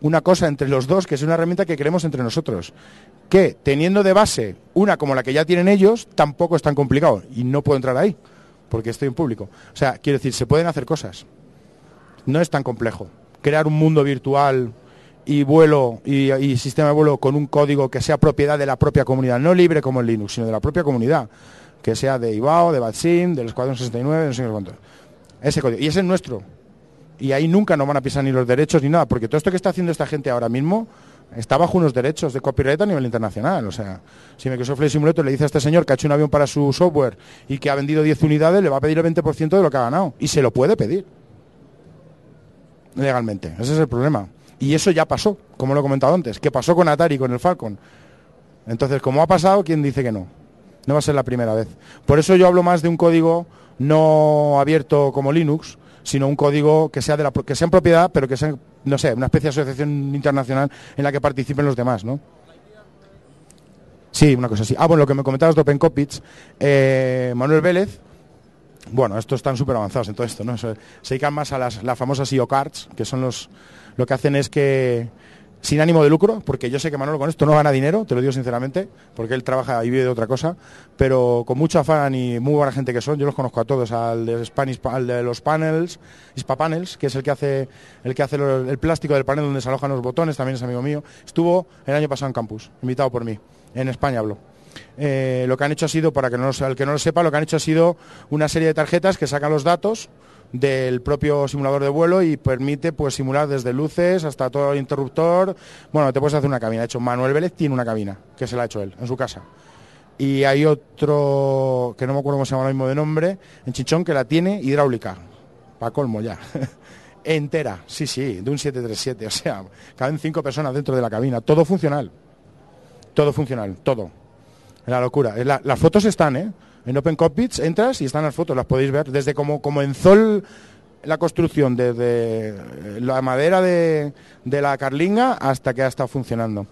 una cosa entre los dos, que es una herramienta que creemos entre nosotros, que teniendo de base una como la que ya tienen ellos, tampoco es tan complicado, y no puedo entrar ahí, porque estoy en público. O sea, quiero decir, se pueden hacer cosas. No es tan complejo. Crear un mundo virtual y vuelo y, y sistema de vuelo con un código que sea propiedad de la propia comunidad, no libre como en Linux, sino de la propia comunidad, que sea de I B A O, de VATSIM, del Escuadrón sesenta y nueve, no sé cuánto. Ese código. Y ese es nuestro. Y ahí nunca nos van a pisar ni los derechos ni nada, porque todo esto que está haciendo esta gente ahora mismo está bajo unos derechos de copyright a nivel internacional. O sea, si Microsoft Flight Simulator le dice a este señor que ha hecho un avión para su software y que ha vendido diez unidades, le va a pedir el veinte por ciento de lo que ha ganado. Y se lo puede pedir legalmente. Ese es el problema. Y eso ya pasó, como lo he comentado antes, que pasó con Atari, con el Falcon. Entonces, como ha pasado, ¿quién dice que no? No va a ser la primera vez. Por eso yo hablo más de un código no abierto como Linux, sino un código que sea de la, que sea en propiedad, pero que sea, no sé, una especie de asociación internacional en la que participen los demás, ¿no? Sí, una cosa así. Ah, bueno, lo que me comentabas de Open Cockpits, eh, Manuel Vélez, bueno, estos están súper avanzados en todo esto, ¿no? Se, se dedican más a las, las famosas I O Cards, que son los, lo que hacen es que, sin ánimo de lucro, porque yo sé que Manuel con esto no gana dinero, te lo digo sinceramente, porque él trabaja y vive de otra cosa, pero con mucho afán y muy buena gente que son, yo los conozco a todos, al de, Spanish, al de los panels, Hispapanels, que es el que hace el que hace el, el plástico del panel donde se alojan los botones, también es amigo mío, estuvo el año pasado en Campus, invitado por mí, en España habló. Eh, lo que han hecho ha sido, para que no, el que no lo sepa, lo que han hecho ha sido una serie de tarjetas que sacan los datos del propio simulador de vuelo y permite pues simular desde luces hasta todo el interruptor. Bueno, te puedes hacer una cabina. De hecho, Manuel Vélez tiene una cabina que se la ha hecho él en su casa, y hay otro que no me acuerdo cómo se llama ahora mismo de nombre en Chichón, que la tiene hidráulica, pa' colmo ya entera, sí, sí, de un siete tres siete, o sea, caben cinco personas dentro de la cabina, todo funcional, todo funcional, todo, la locura. La, las fotos están, ¿eh? En Open Cockpits entras y están las fotos, las podéis ver, desde como, como en Zol, la construcción, desde la madera de, de la carlinga hasta que ha estado funcionando.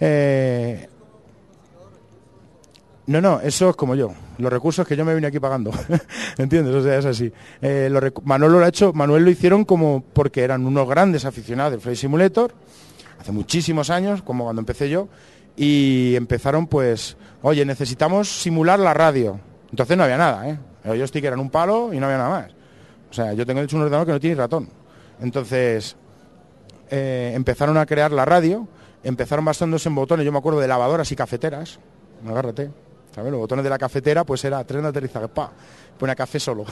Eh, no, no, eso es como yo, los recursos que yo me vine aquí pagando, ¿entiendes? O sea, es así. Eh, lo Manuel lo ha hecho, Manuel lo hicieron como porque eran unos grandes aficionados del Flight Simulator, hace muchísimos años, como cuando empecé yo, y empezaron pues, oye, necesitamos simular la radio. Entonces no había nada, ¿eh? El joystick era un palo y no había nada más. O sea, yo tengo hecho un ordenador que no tiene ratón. Entonces, eh, empezaron a crear la radio, empezaron basándose en botones, yo me acuerdo de lavadoras y cafeteras, agárrate, ¿sabes? Los botones de la cafetera, pues era tren de aterrizaje, pa, pone café solo,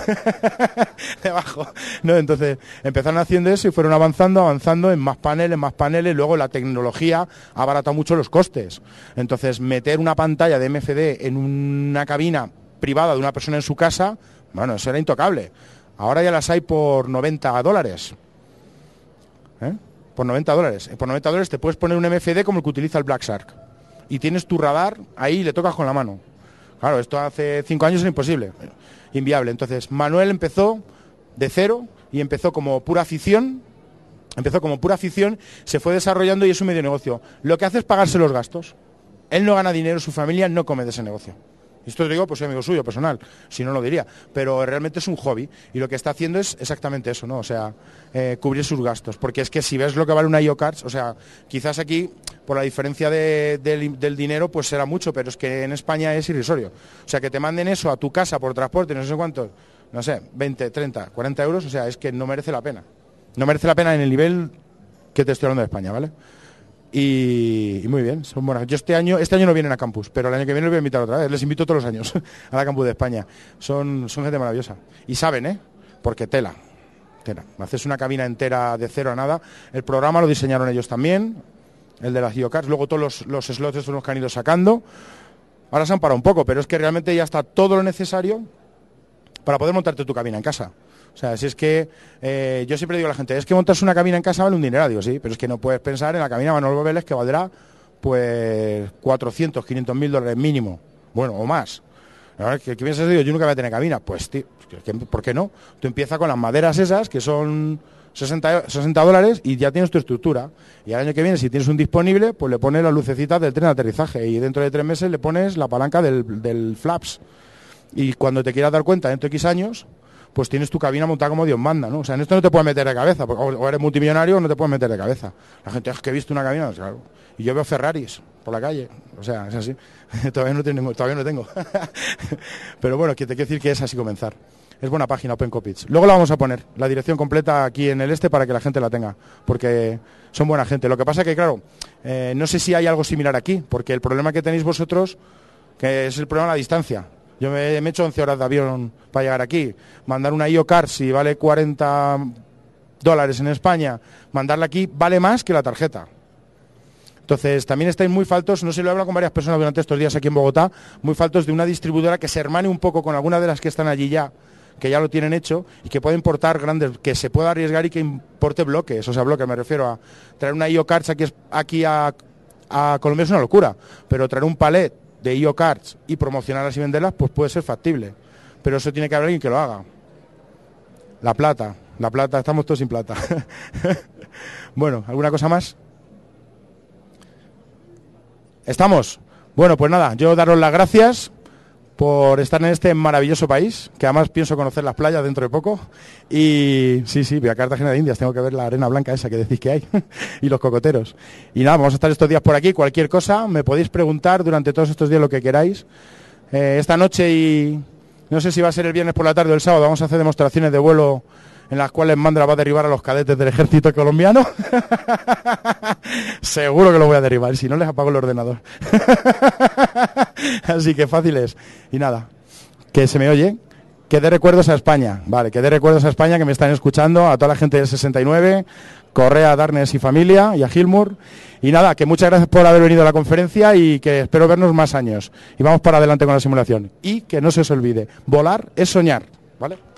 debajo, ¿no? Entonces, empezaron haciendo eso y fueron avanzando, avanzando en más paneles, más paneles, luego la tecnología ha abaratado mucho los costes. Entonces, meter una pantalla de M F D en una cabina privada de una persona en su casa, bueno, eso era intocable. Ahora ya las hay por noventa dólares, ¿eh? Por noventa dólares. Por noventa dólares te puedes poner un M F D como el que utiliza el Black Shark, y tienes tu radar ahí y le tocas con la mano. Claro, esto hace cinco años es imposible, inviable. Entonces, Manuel empezó de cero y empezó como pura afición, empezó como pura afición, se fue desarrollando y es un medio negocio. Lo que hace es pagarse los gastos. Él no gana dinero, su familia no come de ese negocio. Esto lo digo, pues soy amigo suyo, personal, si no lo diría. Pero realmente es un hobby y lo que está haciendo es exactamente eso, ¿no? O sea, eh, cubrir sus gastos. Porque es que si ves lo que vale una I O Cards, o sea, quizás aquí, por la diferencia de, del, del dinero, pues será mucho, pero es que en España es irrisorio. O sea, que te manden eso a tu casa por transporte, no sé cuántos, no sé, veinte, treinta, cuarenta euros, o sea, es que no merece la pena. No merece la pena en el nivel que te estoy hablando de España, ¿vale? Y, y muy bien, son buenas. Yo este año, este año no vienen a Campus, pero el año que viene los voy a invitar otra vez, les invito todos los años a la Campus de España. Son, son gente maravillosa. Y saben, ¿eh? Porque tela, tela. Haces una cabina entera de cero a nada. El programa lo diseñaron ellos también, el de las geocars. Luego todos los, los slots estos son los que han ido sacando. Ahora se han parado un poco, pero es que realmente ya está todo lo necesario para poder montarte tu cabina en casa. O sea, si es que eh, yo siempre digo a la gente, es que montarse una cabina en casa vale un dinero, digo, sí, pero es que no puedes pensar en la cabina Manuel Vélez que valdrá pues cuatrocientos, quinientos mil dólares mínimo, bueno, o más. La verdad es que, ¿qué piensas? Digo, yo nunca voy a tener cabina. Pues, tío, ¿por qué no? Tú empiezas con las maderas esas, que son sesenta dólares, y ya tienes tu estructura. Y al año que viene, si tienes un disponible, pues le pones las lucecitas del tren de aterrizaje. Y dentro de tres meses le pones la palanca del, del flaps. Y cuando te quieras dar cuenta, dentro de equis años, pues tienes tu cabina montada como Dios manda, ¿no? O sea, en esto no te puedes meter de cabeza. O eres multimillonario o no te puedes meter de cabeza. La gente, es que he visto una cabina, pues, claro. Y yo veo Ferraris por la calle, o sea, es así. todavía no tengo, todavía no tengo. Pero bueno, que te quiero decir que es así comenzar. Es buena página, Open Cockpits. Luego la vamos a poner, la dirección completa aquí en el este para que la gente la tenga, porque son buena gente. Lo que pasa que, claro, eh, no sé si hay algo similar aquí, porque el problema que tenéis vosotros, que es el problema de la distancia. Yo me, me he hecho once horas de avión para llegar aquí. Mandar una I O car si vale cuarenta dólares en España, mandarla aquí vale más que la tarjeta. Entonces, también estáis muy faltos, no sé, lo he hablado con varias personas durante estos días aquí en Bogotá, muy faltos de una distribuidora que se hermane un poco con alguna de las que están allí ya, que ya lo tienen hecho y que pueda importar grandes, que se pueda arriesgar y que importe bloques, o sea, bloques, me refiero a traer una I O cards aquí, aquí a, a Colombia es una locura, pero traer un palet de I O cards y promocionarlas y venderlas, pues puede ser factible, pero eso tiene que haber alguien que lo haga. La plata, la plata, estamos todos sin plata. Bueno, ¿alguna cosa más? ¿Estamos? Bueno, pues nada, yo daros las gracias por estar en este maravilloso país, que además pienso conocer las playas dentro de poco. Y sí, sí, voy a Cartagena de Indias, tengo que ver la arena blanca esa que decís que hay, y los cocoteros. Y nada, vamos a estar estos días por aquí, cualquier cosa, me podéis preguntar durante todos estos días lo que queráis. Eh, esta noche y no sé si va a ser el viernes por la tarde o el sábado, vamos a hacer demostraciones de vuelo en las cuales Mandra va a derribar a los cadetes del ejército colombiano. Seguro que lo voy a derribar, si no les apago el ordenador. Así que fácil es. Y nada, que se me oye, que dé recuerdos a España, vale, que dé recuerdos a España, que me están escuchando, a toda la gente del sesenta y nueve, Correa, Darnes y familia, y a Gilmour. Y nada, que muchas gracias por haber venido a la conferencia y que espero vernos más años. Y vamos para adelante con la simulación. Y que no se os olvide, volar es soñar, ¿vale?